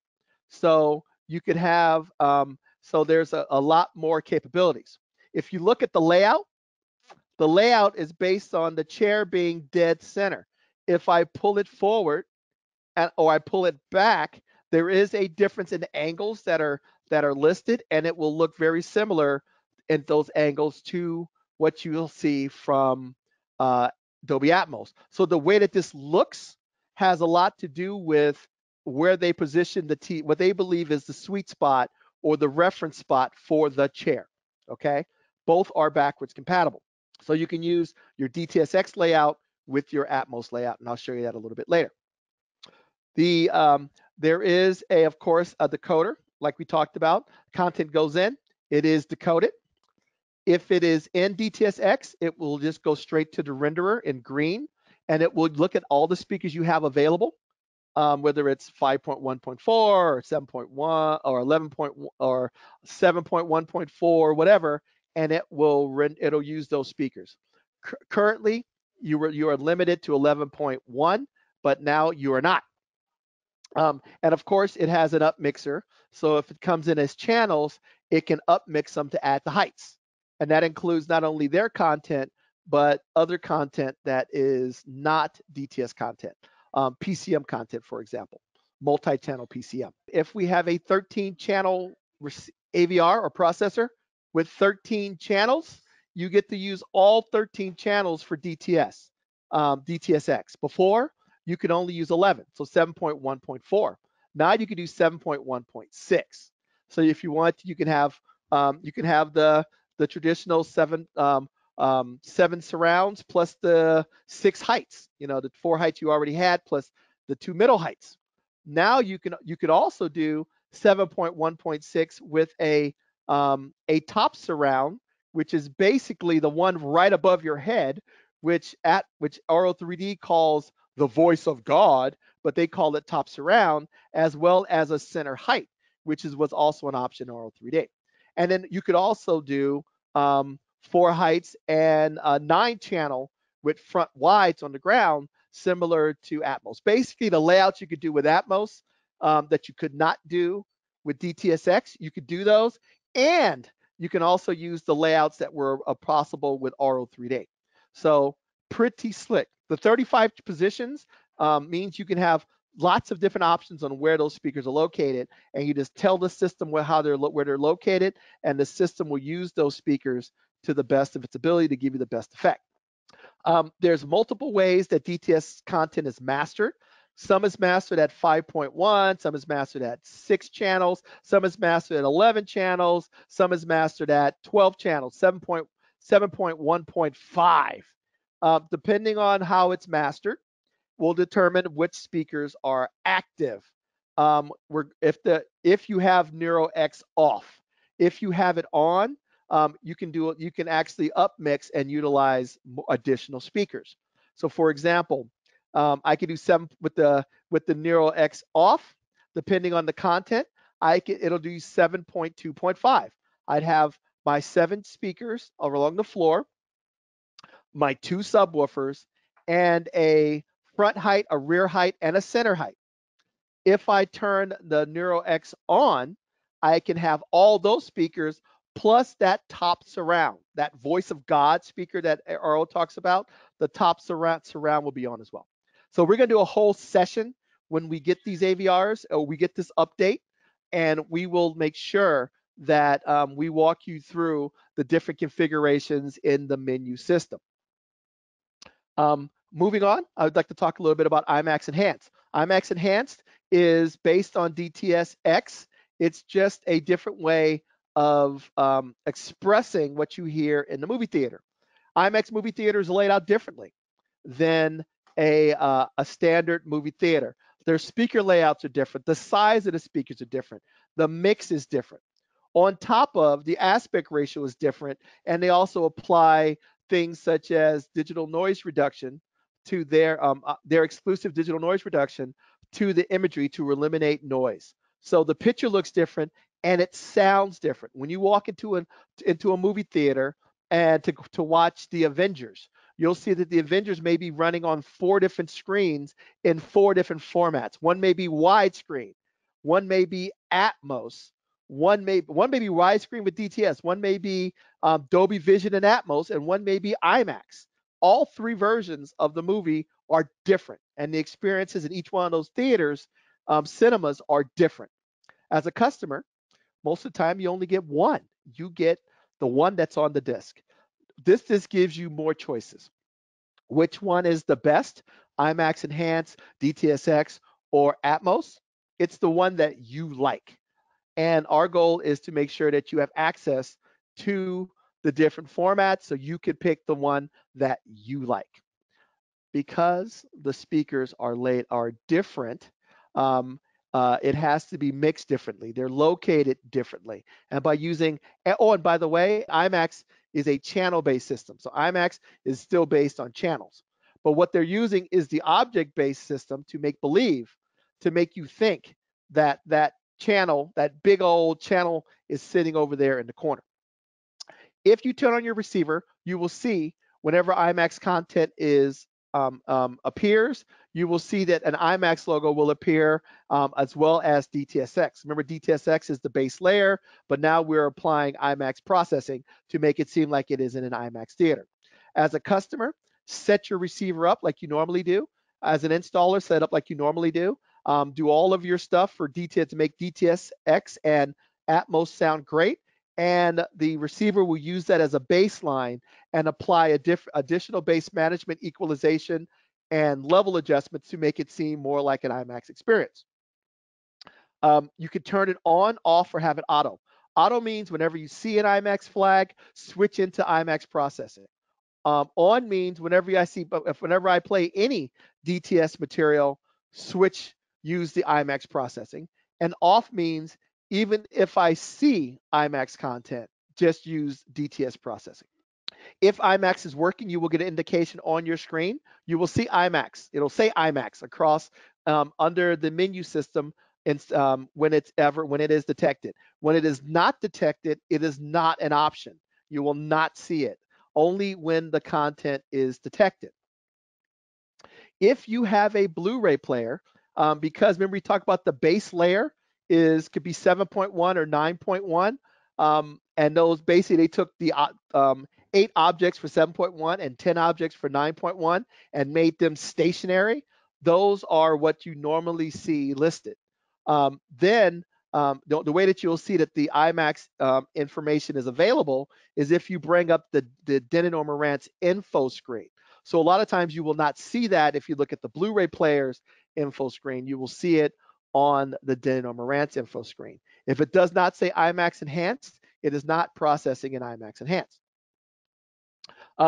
So you could have, so there's a lot more capabilities. If you look at the layout is based on the chair being dead center. If I pull it forward or I pull it back, there is a difference in the angles that are listed, and it will look very similar in those angles to what you'll see from Dolby Atmos. So the way that this looks has a lot to do with where they position what they believe is the sweet spot or the reference spot for the chair, okay? Both are backwards compatible. So you can use your DTS-X layout with your Atmos layout, and I'll show you that a little bit later. There is, of course, a decoder, like we talked about. Content goes in, it is decoded. If it is in DTS-X, it will just go straight to the renderer in green, and it will look at all the speakers you have available, whether it's 5.1.4 or 7.1 or 11.1 or 7.1.4, whatever, and it'll use those speakers. Currently, you are limited to 11.1, but now you are not. And of course, it has an up mixer. So if it comes in as channels, it can up mix them to add the heights. And that includes not only their content, but other content that is not DTS content, PCM content, for example, multi-channel PCM. If we have a 13-channel AVR or processor with 13 channels, you get to use all 13 channels for DTS, DTSX. Before, you could only use 11, so 7.1.4. Now you can do 7.1.6. So if you want, you can have the traditional seven surrounds plus the 6 heights, you know, the 4 heights you already had plus the 2 middle heights. Now you could also do 7.1.6 with a top surround, which is basically the one right above your head, which Auro3D calls the voice of God, but they call it top surround, as well as a center height, which is what's also an option in Auro3D. And then you could also do 4 heights and a 9 channel with front wides on the ground, similar to Atmos. Basically, the layouts you could do with Atmos that you could not do with DTSX, you could do those, and you can also use the layouts that were possible with Auro3D. So pretty slick. The 35 positions means you can have lots of different options on where those speakers are located, and you just tell the system where they're located, and the system will use those speakers to the best of its ability to give you the best effect. There's multiple ways that DTS content is mastered. Some is mastered at 5.1, some is mastered at 6 channels, some is mastered at 11 channels, some is mastered at 12 channels, 7.1.5. Depending on how it's mastered, will determine which speakers are active. If you have Neural X off, if you have it on, you can actually upmix and utilize additional speakers. So, for example, I could do with the Neural X off. Depending on the content, it'll do 7.2.5. I'd have my 7 speakers along the floor, my 2 subwoofers, and a front height, a rear height, and a center height. If I turn the Neural X on, I can have all those speakers plus that top surround, that voice of God speaker that Auro talks about. The top surround will be on as well. So we're going to do a whole session when we get these AVRs, or we get this update, and we will make sure that we walk you through the different configurations in the menu system. Moving on, I would like to talk a little bit about IMAX Enhanced. IMAX Enhanced is based on DTS-X. It's just a different way of expressing what you hear in the movie theater. IMAX movie theater is laid out differently than a standard movie theater. Their speaker layouts are different. The size of the speakers are different. The mix is different. On top of, the aspect ratio is different, and they also apply things such as digital noise reduction to their exclusive digital noise reduction to the imagery to eliminate noise. So the picture looks different and it sounds different. When you walk into a movie theater and to watch the Avengers, you'll see that the Avengers may be running on 4 different screens in 4 different formats. One may be widescreen, one may be Atmos, one may be widescreen with DTS, one may be Dolby Vision and Atmos, and one may be IMAX. All 3 versions of the movie are different, and the experiences in each one of those theaters, cinemas, are different. As a customer, most of the time you only get one. You get the one that's on the disc. This disc gives you more choices. Which one is the best? IMAX Enhanced, DTSX, or Atmos? It's the one that you like. And our goal is to make sure that you have access to the different formats so you can pick the one that you like. Because the speakers are different, it has to be mixed differently. They're located differently. And by using, oh, and by the way, IMAX is a channel-based system. So IMAX is still based on channels. But what they're using is the object-based system to make believe, to make you think that that channel, that big old channel, is sitting over there in the corner. If you turn on your receiver, you will see whenever IMAX content is appears, you will see that an IMAX logo will appear as well as DTSX. Remember, DTSX is the base layer, but now we're applying IMAX processing to make it seem like it is in an IMAX theater. As a customer, set your receiver up like you normally do. As an installer, set up like you normally do. Do all of your stuff for DTS to make DTSX and Atmos sound great, and the receiver will use that as a baseline and apply additional bass management, equalization, and level adjustments to make it seem more like an IMAX experience. You could turn it on, off, or have it auto. Auto means whenever you see an IMAX flag, switch into IMAX processing. On means whenever I play any DTS material, use the IMAX processing. And off means even if I see IMAX content, just use DTS processing. If IMAX is working, you will get an indication on your screen. You will see IMAX. It'll say IMAX across under the menu system when it is detected. When it is not detected, it is not an option. You will not see it, only when the content is detected. If you have a Blu-ray player, because remember we talked about the base layer could be 7.1 or 9.1, and those basically they took the 8 objects for 7.1 and 10 objects for 9.1 and made them stationary. Those are what you normally see listed. The way that you'll see that the IMAX information is available is if you bring up the Denon or Marantz info screen. So a lot of times you will not see that if you look at the Blu-ray player's info screen. You will see it on the Denon or Marantz info screen. If it does not say IMAX Enhanced, it is not processing in IMAX Enhanced.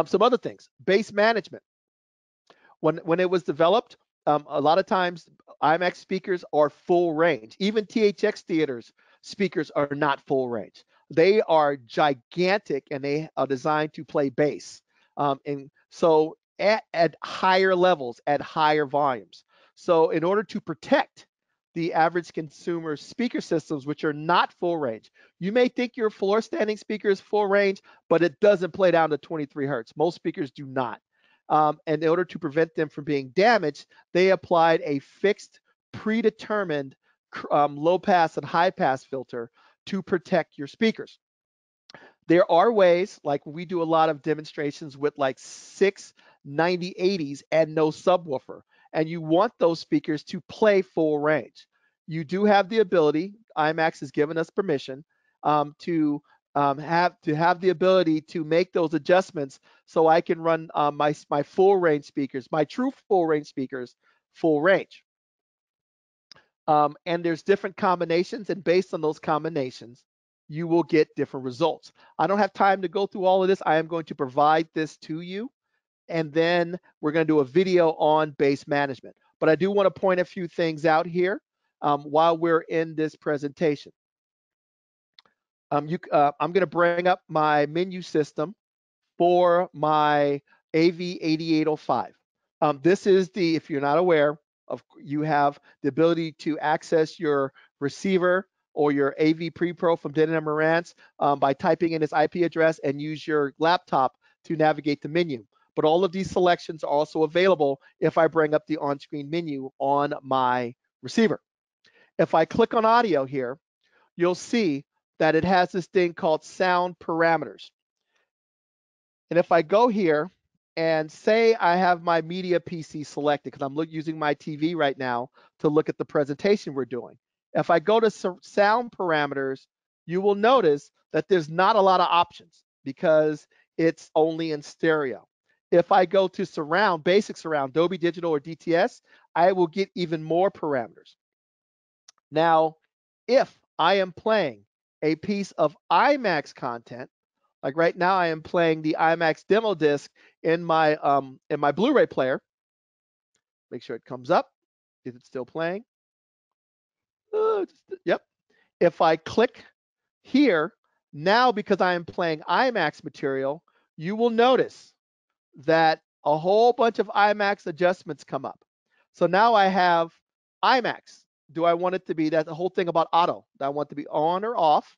Some other things, bass management. When it was developed, a lot of times IMAX speakers are full range. Even THX theaters speakers are not full range. They are gigantic and they are designed to play bass. And so at higher levels, at higher volumes. So in order to protect the average consumer speaker systems, which are not full range, you may think your floor standing speaker is full range, but it doesn't play down to 23 Hertz. Most speakers do not. And in order to prevent them from being damaged, they applied a fixed, predetermined low pass and high pass filter to protect your speakers. There are ways, like we do a lot of demonstrations with like 6 9080s and no subwoofer, and you want those speakers to play full range. You do have the ability, IMAX has given us permission to have the ability to make those adjustments, so I can run my full range speakers, my true full range speakers, full range. And there's different combinations, and based on those combinations, you will get different results. I don't have time to go through all of this. I am going to provide this to you, and then we're going to do a video on bass management. But I do want to point a few things out here while we're in this presentation. I'm going to bring up my menu system for my AV8805. This is the, if you're not aware, you have the ability to access your receiver or your AV Pre-Pro from Denon & Marantz by typing in its IP address and use your laptop to navigate the menu. But all of these selections are also available if I bring up the on-screen menu on my receiver. If I click on audio here, you'll see that it has this thing called sound parameters. And if I go here and say I have my media PC selected, because I'm using my TV right now to look at the presentation we're doing. If I go to sound parameters, you will notice that there's not a lot of options because it's only in stereo. If I go to surround, basic surround, Dolby Digital or DTS, I will get even more parameters. Now, if I am playing a piece of IMAX content, like right now I am playing the IMAX demo disc in my Blu-ray player. Make sure it comes up. Is it still playing? Yep. If I click here, now because I am playing IMAX material, you will notice that a whole bunch of IMAX adjustments come up. So now I have IMAX. Do I want it to be that the whole thing about auto? Do I want it to be on or off?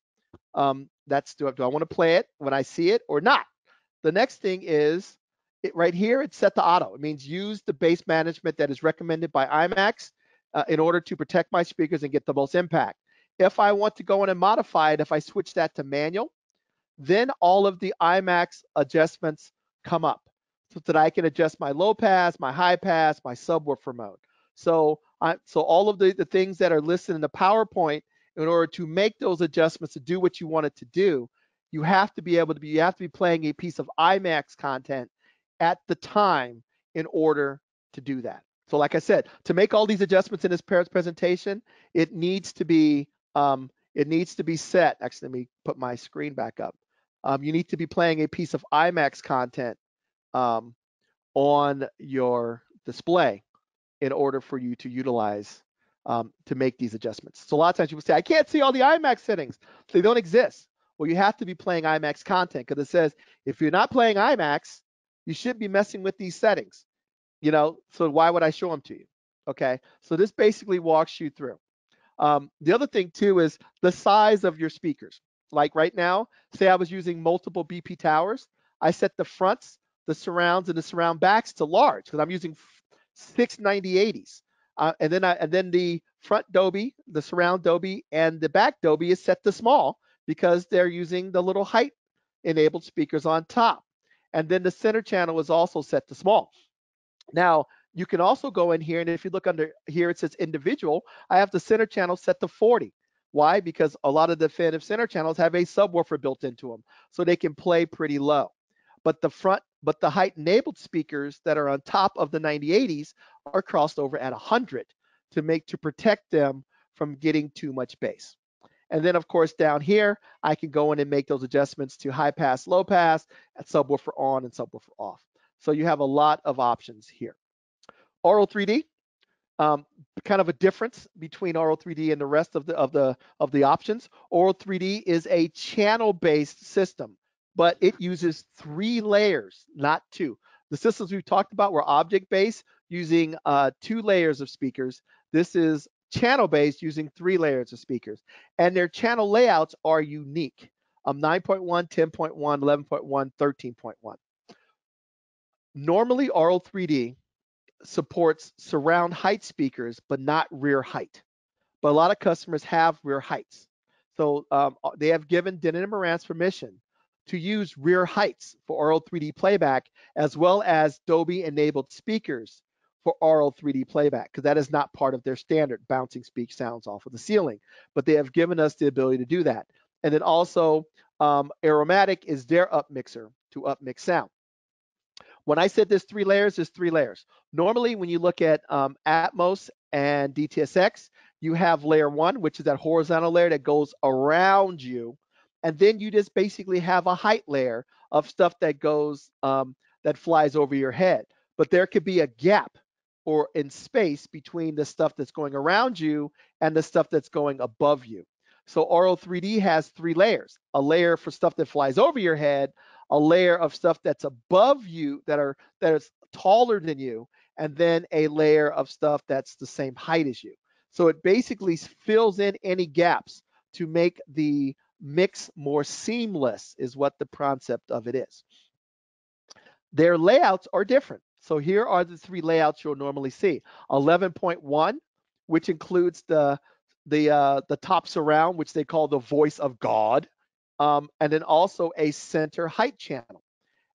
Do I want to play it when I see it or not? The next thing is right here, it's set to auto. It means use the bass management that is recommended by IMAX in order to protect my speakers and get the most impact. If I want to go in and modify it, if I switch that to manual, then all of the IMAX adjustments come up so that I can adjust my low pass, my high pass, my subwoofer mode. So all of the things that are listed in the PowerPoint in order to make those adjustments to do what you want it to do, you have to be able to be, you have to be playing a piece of IMAX content at the time in order to do that. So like I said, to make all these adjustments in this parent's presentation, it needs to be set. Actually, let me put my screen back up. You need to be playing a piece of IMAX content on your display in order for you to utilize to make these adjustments. So a lot of times people say, I can't see all the IMAX settings. They don't exist. Well, you have to be playing IMAX content because it says, if you're not playing IMAX, you shouldn't be messing with these settings. You know, so why would I show them to you? Okay, so this basically walks you through. The other thing too is the size of your speakers. Like right now, say I was using multiple BP towers, I set the fronts, the surrounds, and the surround backs to large because I'm using 6 9080s. And then the front Dolby, the surround Dolby, and the back Dolby is set to small because they're using the little height enabled speakers on top. And then the center channel is also set to small. Now, you can also go in here, and if you look under here, it says individual. I have the center channel set to 40. Why? Because a lot of Definitive center channels have a subwoofer built into them, so they can play pretty low. But the front, but the height-enabled speakers that are on top of the 9080s are crossed over at 100 to protect them from getting too much bass. And then, of course, down here, I can go in and make those adjustments to high pass, low pass, and subwoofer on and subwoofer off. So you have a lot of options here. Auro3D, kind of a difference between Auro3D and the rest of the options. Auro3D is a channel-based system, but it uses 3 layers, not 2. The systems we've talked about were object-based using 2 layers of speakers. This is channel-based using 3 layers of speakers, and their channel layouts are unique. 9.1, 10.1, 11.1, 13.1. Normally, Auro3D supports surround height speakers, but not rear height. But a lot of customers have rear heights. So they have given Denon and Marantz permission to use rear heights for Auro3D playback, as well as Dolby-enabled speakers for Auro3D playback, because that is not part of their standard bouncing speech sounds off of the ceiling. But they have given us the ability to do that. And then also, Auromatic is their up mixer to upmix sound. When I said there's 3 layers, there's 3 layers. Normally, when you look at Atmos and DTSX, you have layer 1, which is that horizontal layer that goes around you. And then you just basically have a height layer of stuff that goes, that flies over your head. But there could be a gap or in space between the stuff that's going around you and the stuff that's going above you. So Auro3D has 3 layers, a layer for stuff that flies over your head, a layer of stuff that's above you that is taller than you, and then a layer of stuff that's the same height as you. So it basically fills in any gaps to make the mix more seamless is what the concept of it is. Their layouts are different. So here are the 3 layouts you'll normally see. 11.1, which includes the top surround, which they call the voice of God, and then also a center height channel,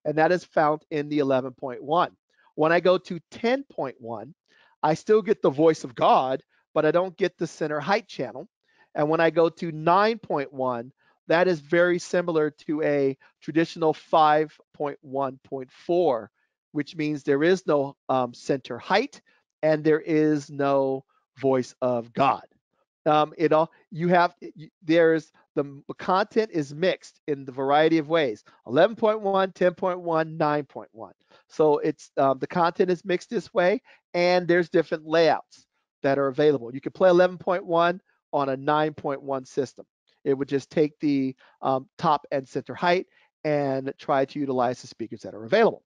and that is found in the 11.1. When I go to 10.1, I still get the voice of God, but I don't get the center height channel. And when I go to 9.1, that is very similar to a traditional 5.1.4, which means there is no center height and there is no voice of God. The content is mixed in the variety of ways. 11.1, 10.1, 9.1. So it's the content is mixed this way, and there's different layouts that are available. You can play 11.1 on a 9.1 system. It would just take the top and center height and try to utilize the speakers that are available.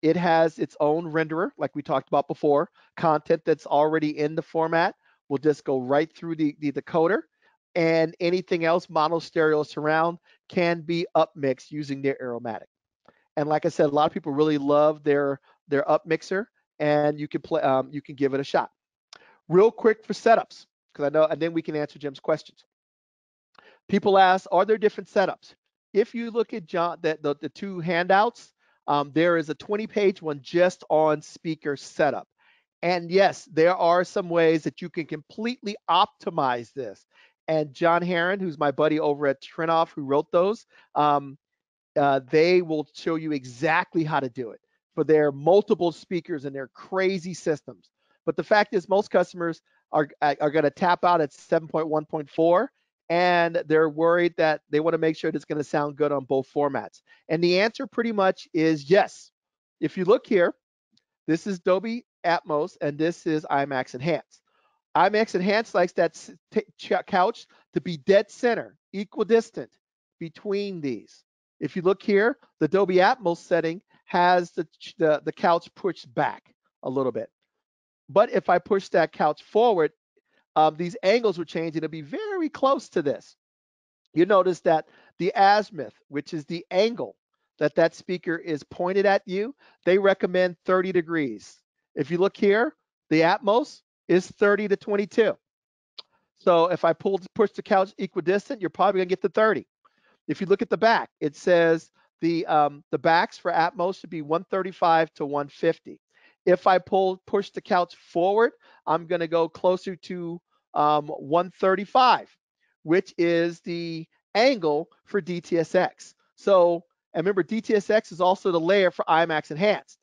It has its own renderer, like we talked about before. Content that's already in the format will just go right through the decoder, and anything else, mono, stereo, surround, can be upmixed using their Aromatic. And like I said, a lot of people really love their upmixer, and you can play, you can give it a shot. Real quick for setups, because I know, and then we can answer Jim's questions. People ask, are there different setups? If you look at John, the 2 handouts, there is a 20-page one just on speaker setup. And yes, there are some ways that you can completely optimize this. And John Heron, who's my buddy over at Trinoff, who wrote those, they will show you exactly how to do it for their multiple speakers and their crazy systems. But the fact is, most customers are going to tap out at 7.1.4, and they're worried that they want to make sure that it's going to sound good on both formats. And the answer pretty much is yes. If you look here, this is Dolby Atmos, and this is IMAX Enhanced. IMAX Enhanced likes that couch to be dead center, equidistant between these. If you look here, the Dolby Atmos setting has the couch pushed back a little bit. But if I push that couch forward, these angles will change, and it'll be very close to this. You notice that the azimuth, which is the angle that that speaker is pointed at you, they recommend 30 degrees. If you look here, the Atmos is 30 to 22. So if I push the couch equidistant, you're probably gonna get to 30. If you look at the back, it says the backs for Atmos should be 135 to 150. If I push the couch forward, I'm gonna go closer to 135, which is the angle for DTSX. So, and remember, DTSX is also the layer for IMAX Enhanced.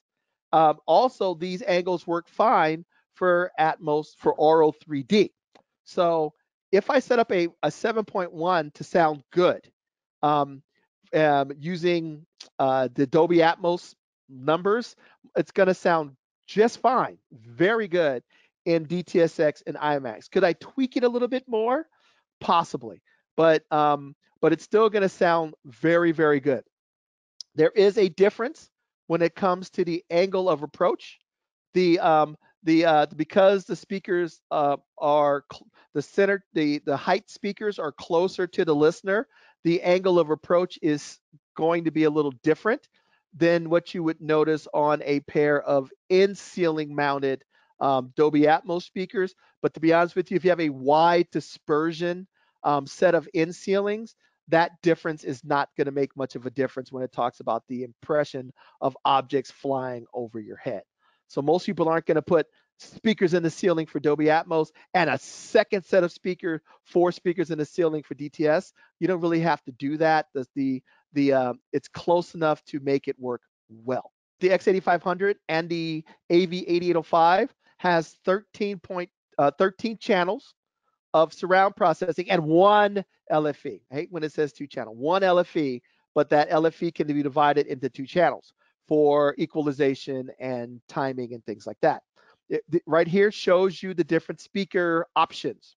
Also, these angles work fine for Atmos for Auro3D. So if I set up a 7.1 to sound good using the Dolby Atmos numbers, it's going to sound just fine, very good in DTSX and IMAX. Could I tweak it a little bit more? Possibly, but it's still going to sound very, very good. There is a difference when it comes to the angle of approach. Because the speakers are the height speakers are closer to the listener, the angle of approach is going to be a little different than what you would notice on a pair of in-ceiling mounted Dolby Atmos speakers. But to be honest with you, if you have a wide dispersion set of in-ceilings, that difference is not going to make much of a difference when it talks about the impression of objects flying over your head. So most people aren't going to put speakers in the ceiling for Dolby Atmos and a second set of four speakers in the ceiling for DTS. You don't really have to do that. It's close enough to make it work well. The X8500 and the AV8805 has 13 channels of surround processing and one LFE. I hate when it says two channel, one LFE, but that LFE can be divided into two channels for equalization and timing and things like that. Right here shows you the different speaker options.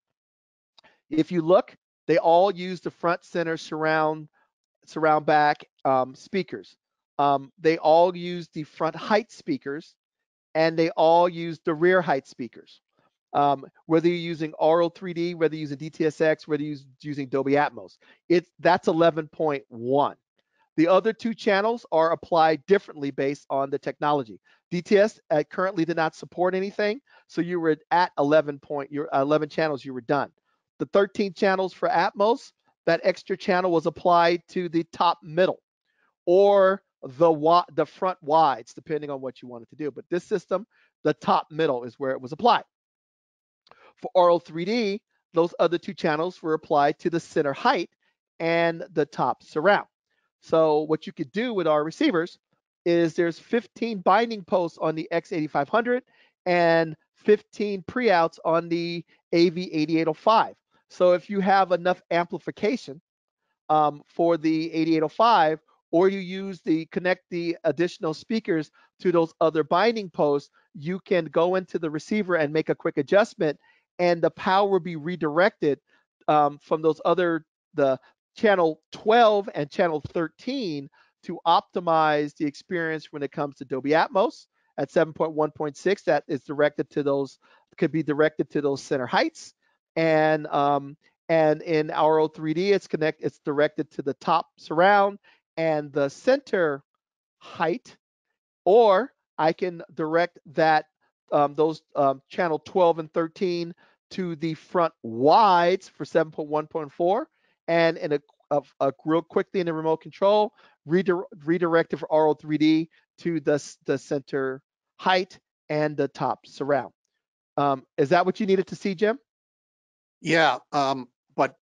If you look, they all use the front, center, surround back speakers. They all use the front height speakers, and they all use the rear height speakers. Whether you're using Auro3D, whether you're using DTSX, whether you're using Dolby Atmos, that's 11.1. The other two channels are applied differently based on the technology. DTS currently did not support anything, so you were at 11 channels, you were done. The 13 channels for Atmos, that extra channel was applied to the top middle or the front wides, depending on what you wanted to do. But this system, the top middle is where it was applied. For Auro3D, those other two channels were applied to the center height and the top surround. So what you could do with our receivers is there's 15 binding posts on the X8500 and 15 pre-outs on the AV8805. So if you have enough amplification for the 8805, or you connect the additional speakers to those other binding posts, you can go into the receiver and make a quick adjustment, and the power will be redirected from those the channel 12 and channel 13 to optimize the experience when it comes to Dolby Atmos at 7.1.6. That is directed to those center heights, and in Auro3D it's directed to the top surround and the center height, or I can direct that channel 12 and 13 to the front wides for 7.1.4, and in real quickly in the remote control, redirected for Auro3D to the center height and the top surround. Is that what you needed to see, Jim? Yeah, but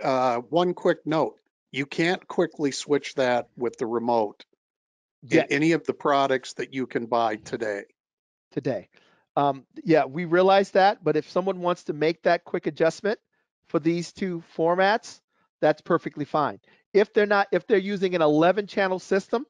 one quick note. You can't quickly switch that with the remote in any of the products that you can buy today. Yeah, we realize that, but if someone wants to make that quick adjustment for these two formats, that's perfectly fine. If they're not, if they're using an 11-channel system,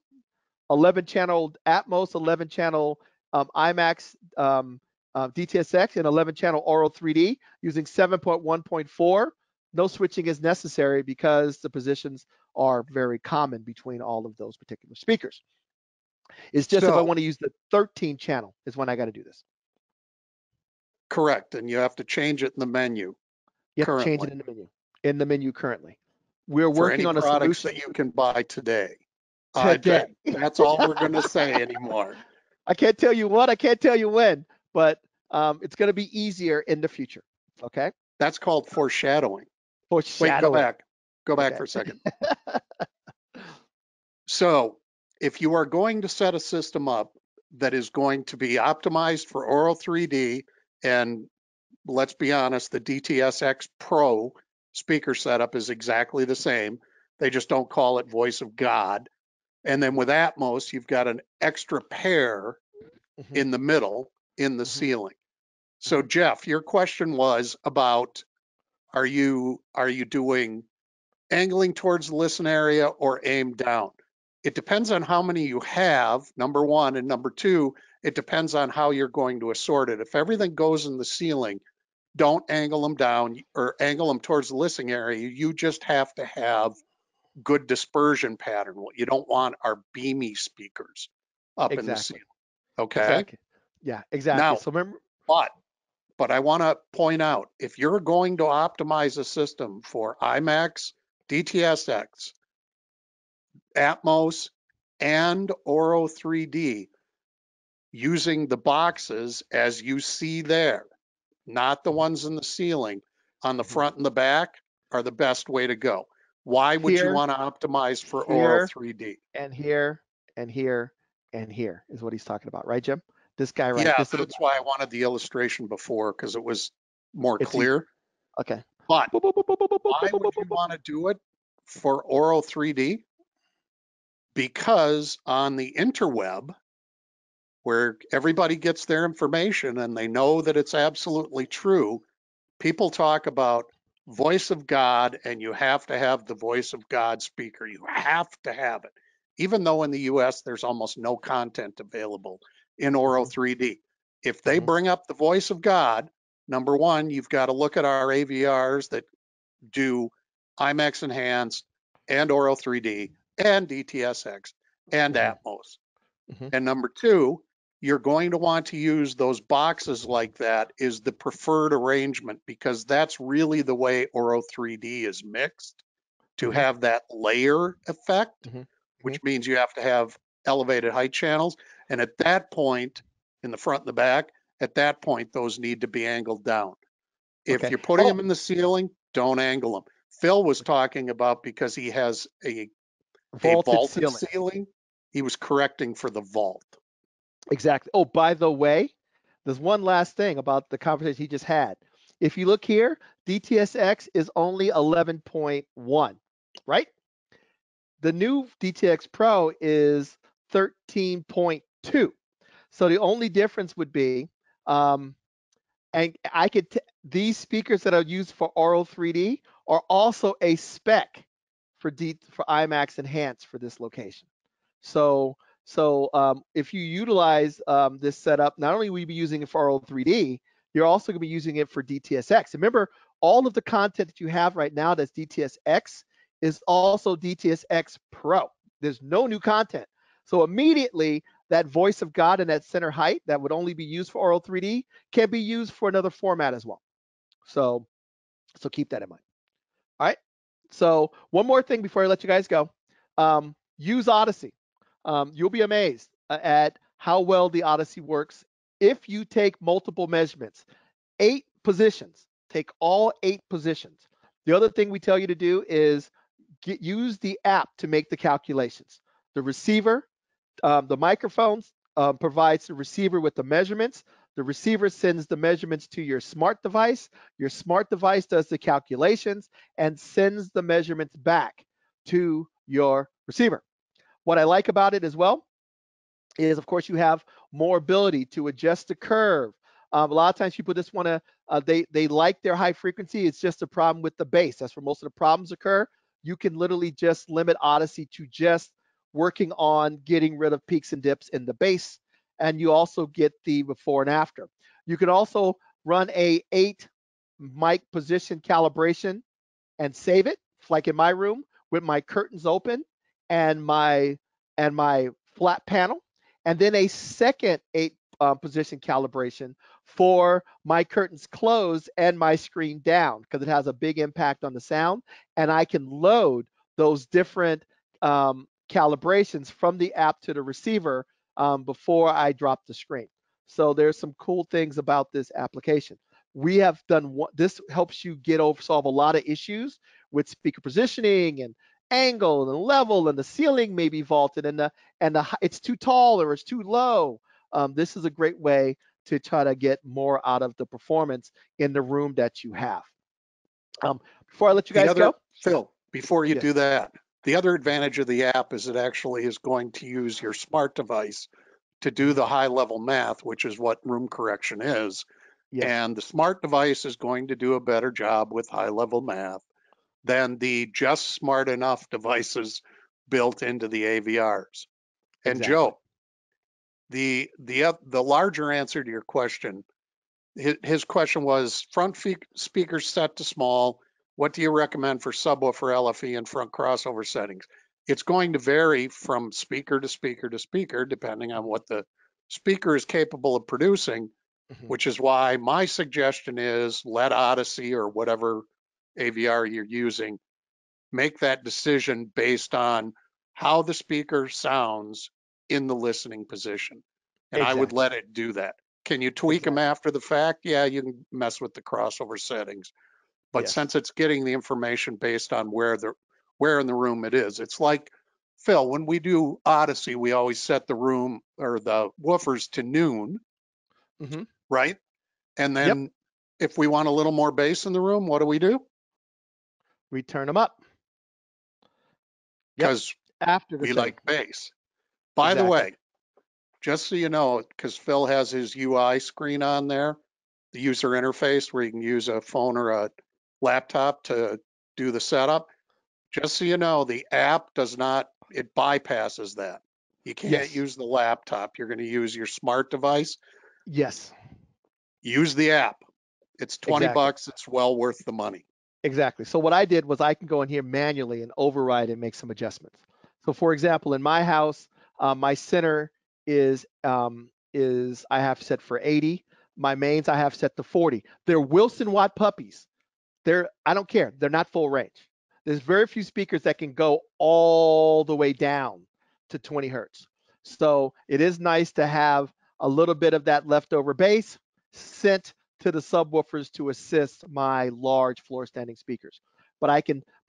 11-channel Atmos, 11-channel IMAX DTSX, and 11-channel Auro3D using 7.1.4, no switching is necessary because the positions are very common between all of those particular speakers. It's just so, if I want to use the 13-channel is when I got to do this. Correct, and you have to change it in the menu. You have to change it in the menu. In the menu currently. We're working on a products solution that you can buy today. That's all we're going to say anymore. I can't tell you what, I can't tell you when, but it's going to be easier in the future. Okay. That's called foreshadowing. Wait, go back for a second. So if you are going to set a system up that is going to be optimized for Auro3D and, let's be honest, the DTS-X Pro speaker setup is exactly the same. They just don't call it Voice of God. And then with Atmos, you've got an extra pair in the middle, in the ceiling. So Jeff, your question was about, are you doing angling towards the listen area or aimed down? It depends on how many you have, number one, and number two, it depends on how you're going to assort it. If everything goes in the ceiling, don't angle them down or angle them towards the listening area. You just have to have good dispersion pattern. What you don't want are beamy speakers up in the ceiling. Okay. Exactly. Yeah, exactly. Now, so remember, but I want to point out, if you're going to optimize a system for IMAX, DTSX, Atmos, and Auro3D, using the boxes as you see there, not the ones in the ceiling, on the front and the back, are the best way to go. Why would you want to optimize for Auro3D? And here, and here, and here is what he's talking about, right, Jim? This guy, right? Yeah, that's why I wanted the illustration before, because it was more clear. Okay. But why would you want to do it for Auro3D? Because on the interweb, where everybody gets their information and they know that it's absolutely true, people talk about voice of God, and you have to have the voice of God speaker. You have to have it, even though in the US there's almost no content available in Auro3D. If they bring up the voice of God, number one, you've got to look at our AVRs that do IMAX Enhanced and Auro3D and DTSX and Atmos. And number two, you're going to want to use those boxes like that is the preferred arrangement, because that's really the way Auro3D is mixed, to have that layer effect, which means you have to have elevated height channels. And at that point, in the front and the back, at that point, those need to be angled down. If you're putting them in the ceiling, don't angle them. Phil was talking about, because he has a vaulted ceiling. He was correcting for the vault. Exactly. Oh, by the way, there's one last thing about the conversation he just had. If you look here, DTSX is only 11.1, right? The new DTX Pro is 13.2. So the only difference would be, and I could, these speakers that are used for Auro3D are also a spec for IMAX Enhanced for this location. So if you utilize this setup, not only will you be using it for Auro3D, you're also going to be using it for DTSX. Remember, all of the content that you have right now that's DTSX is also DTSX Pro. There's no new content. So immediately, that voice of God and that center height that would only be used for Auro3D can be used for another format as well. So keep that in mind. All right. So one more thing before I let you guys go. Use Audyssey. You'll be amazed at how well the Audyssey works if you take multiple measurements. 8 positions. Take all 8 positions. The other thing we tell you to do is use the app to make the calculations. The receiver, the microphones, provides the receiver with the measurements. The receiver sends the measurements to your smart device. Your smart device does the calculations and sends the measurements back to your receiver. What I like about it as well is, of course, you have more ability to adjust the curve. A lot of times people just want to, they like their high frequency. It's just a problem with the bass. That's where most of the problems occur. You can literally just limit Audyssey to just working on getting rid of peaks and dips in the bass. And you also get the before and after. You can also run a 8 mic position calibration and save it, like in my room with my curtains open and my flat panel, and then a second 8 position calibration for my curtains closed and my screen down, because it has a big impact on the sound. And I can load those different calibrations from the app to the receiver before I drop the screen. So there's some cool things about this application. We have done what this helps you get over, solve a lot of issues with speaker positioning and angle and level, and the ceiling may be vaulted and it's too tall or it's too low. This is a great way to try to get more out of the performance in the room that you have. Before I let you guys go, Phil, before you do that, the other advantage of the app is it actually is going to use your smart device to do the high level math, which is what room correction is. Yes. And the smart device is going to do a better job with high level math than the just smart enough devices built into the AVRs. And exactly. Joe, the larger answer to your question, his question was front speakers set to small, what do you recommend for subwoofer, LFE, and front crossover settings? It's going to vary from speaker to speaker to speaker, depending on what the speaker is capable of producing, which is why my suggestion is let Audyssey or whatever AVR you're using make that decision based on how the speaker sounds in the listening position. And exactly. I would let it do that. Can you tweak them after the fact? Yeah, you can mess with the crossover settings. But since it's getting the information based on where in the room it is, it's like, Phil, when we do Audyssey, we always set the room or the woofers to noon, right? And then if we want a little more bass in the room, what do? We turn them up. Because we like bass. By the way, just so you know, because Phil has his UI screen on there, the user interface where you can use a phone or a laptop to do the setup. Just so you know, the app does not, it bypasses that. You can't use the laptop. You're going to use your smart device. Yes. Use the app. It's 20 bucks. It's well worth the money. Exactly. So what I did was I can go in here manually and override and make some adjustments. So for example, in my house, my center is I have set for 80. My mains I have set to 40. They're Wilson Watt puppies. I don't care. They're not full range. There's very few speakers that can go all the way down to 20 hertz. So it is nice to have a little bit of that leftover bass sent to the subwoofers to assist my large floor standing speakers. But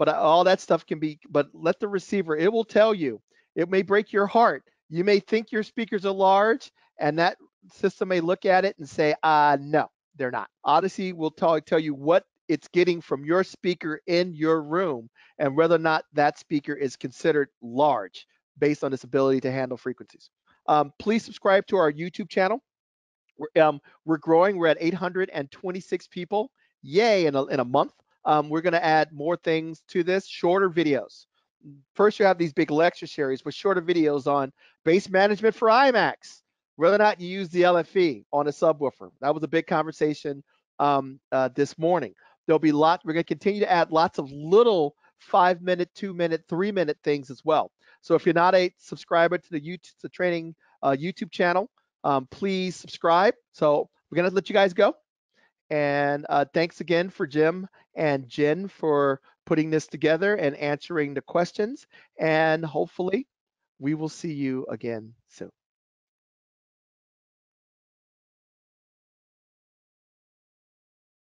all that stuff can be, but let the receiver, it will tell you. It may break your heart. You may think your speakers are large, and that system may look at it and say, no, they're not. Audyssey will tell you what it's getting from your speaker in your room and whether or not that speaker is considered large based on its ability to handle frequencies. Please subscribe to our YouTube channel. We're growing. We're at 826 people. Yay, in a month. We're going to add more things to this, shorter videos. First, you have these big lecture series with shorter videos on bass management for IMAX. Whether or not you use the LFE on a subwoofer. That was a big conversation this morning. We're gonna continue to add lots of little 5 minute, 2 minute, 3 minute things as well. So if you're not a subscriber to the training YouTube channel, please subscribe. So we're gonna let you guys go. And thanks again for Jim and Jen for putting this together and answering the questions. And hopefully we will see you again soon.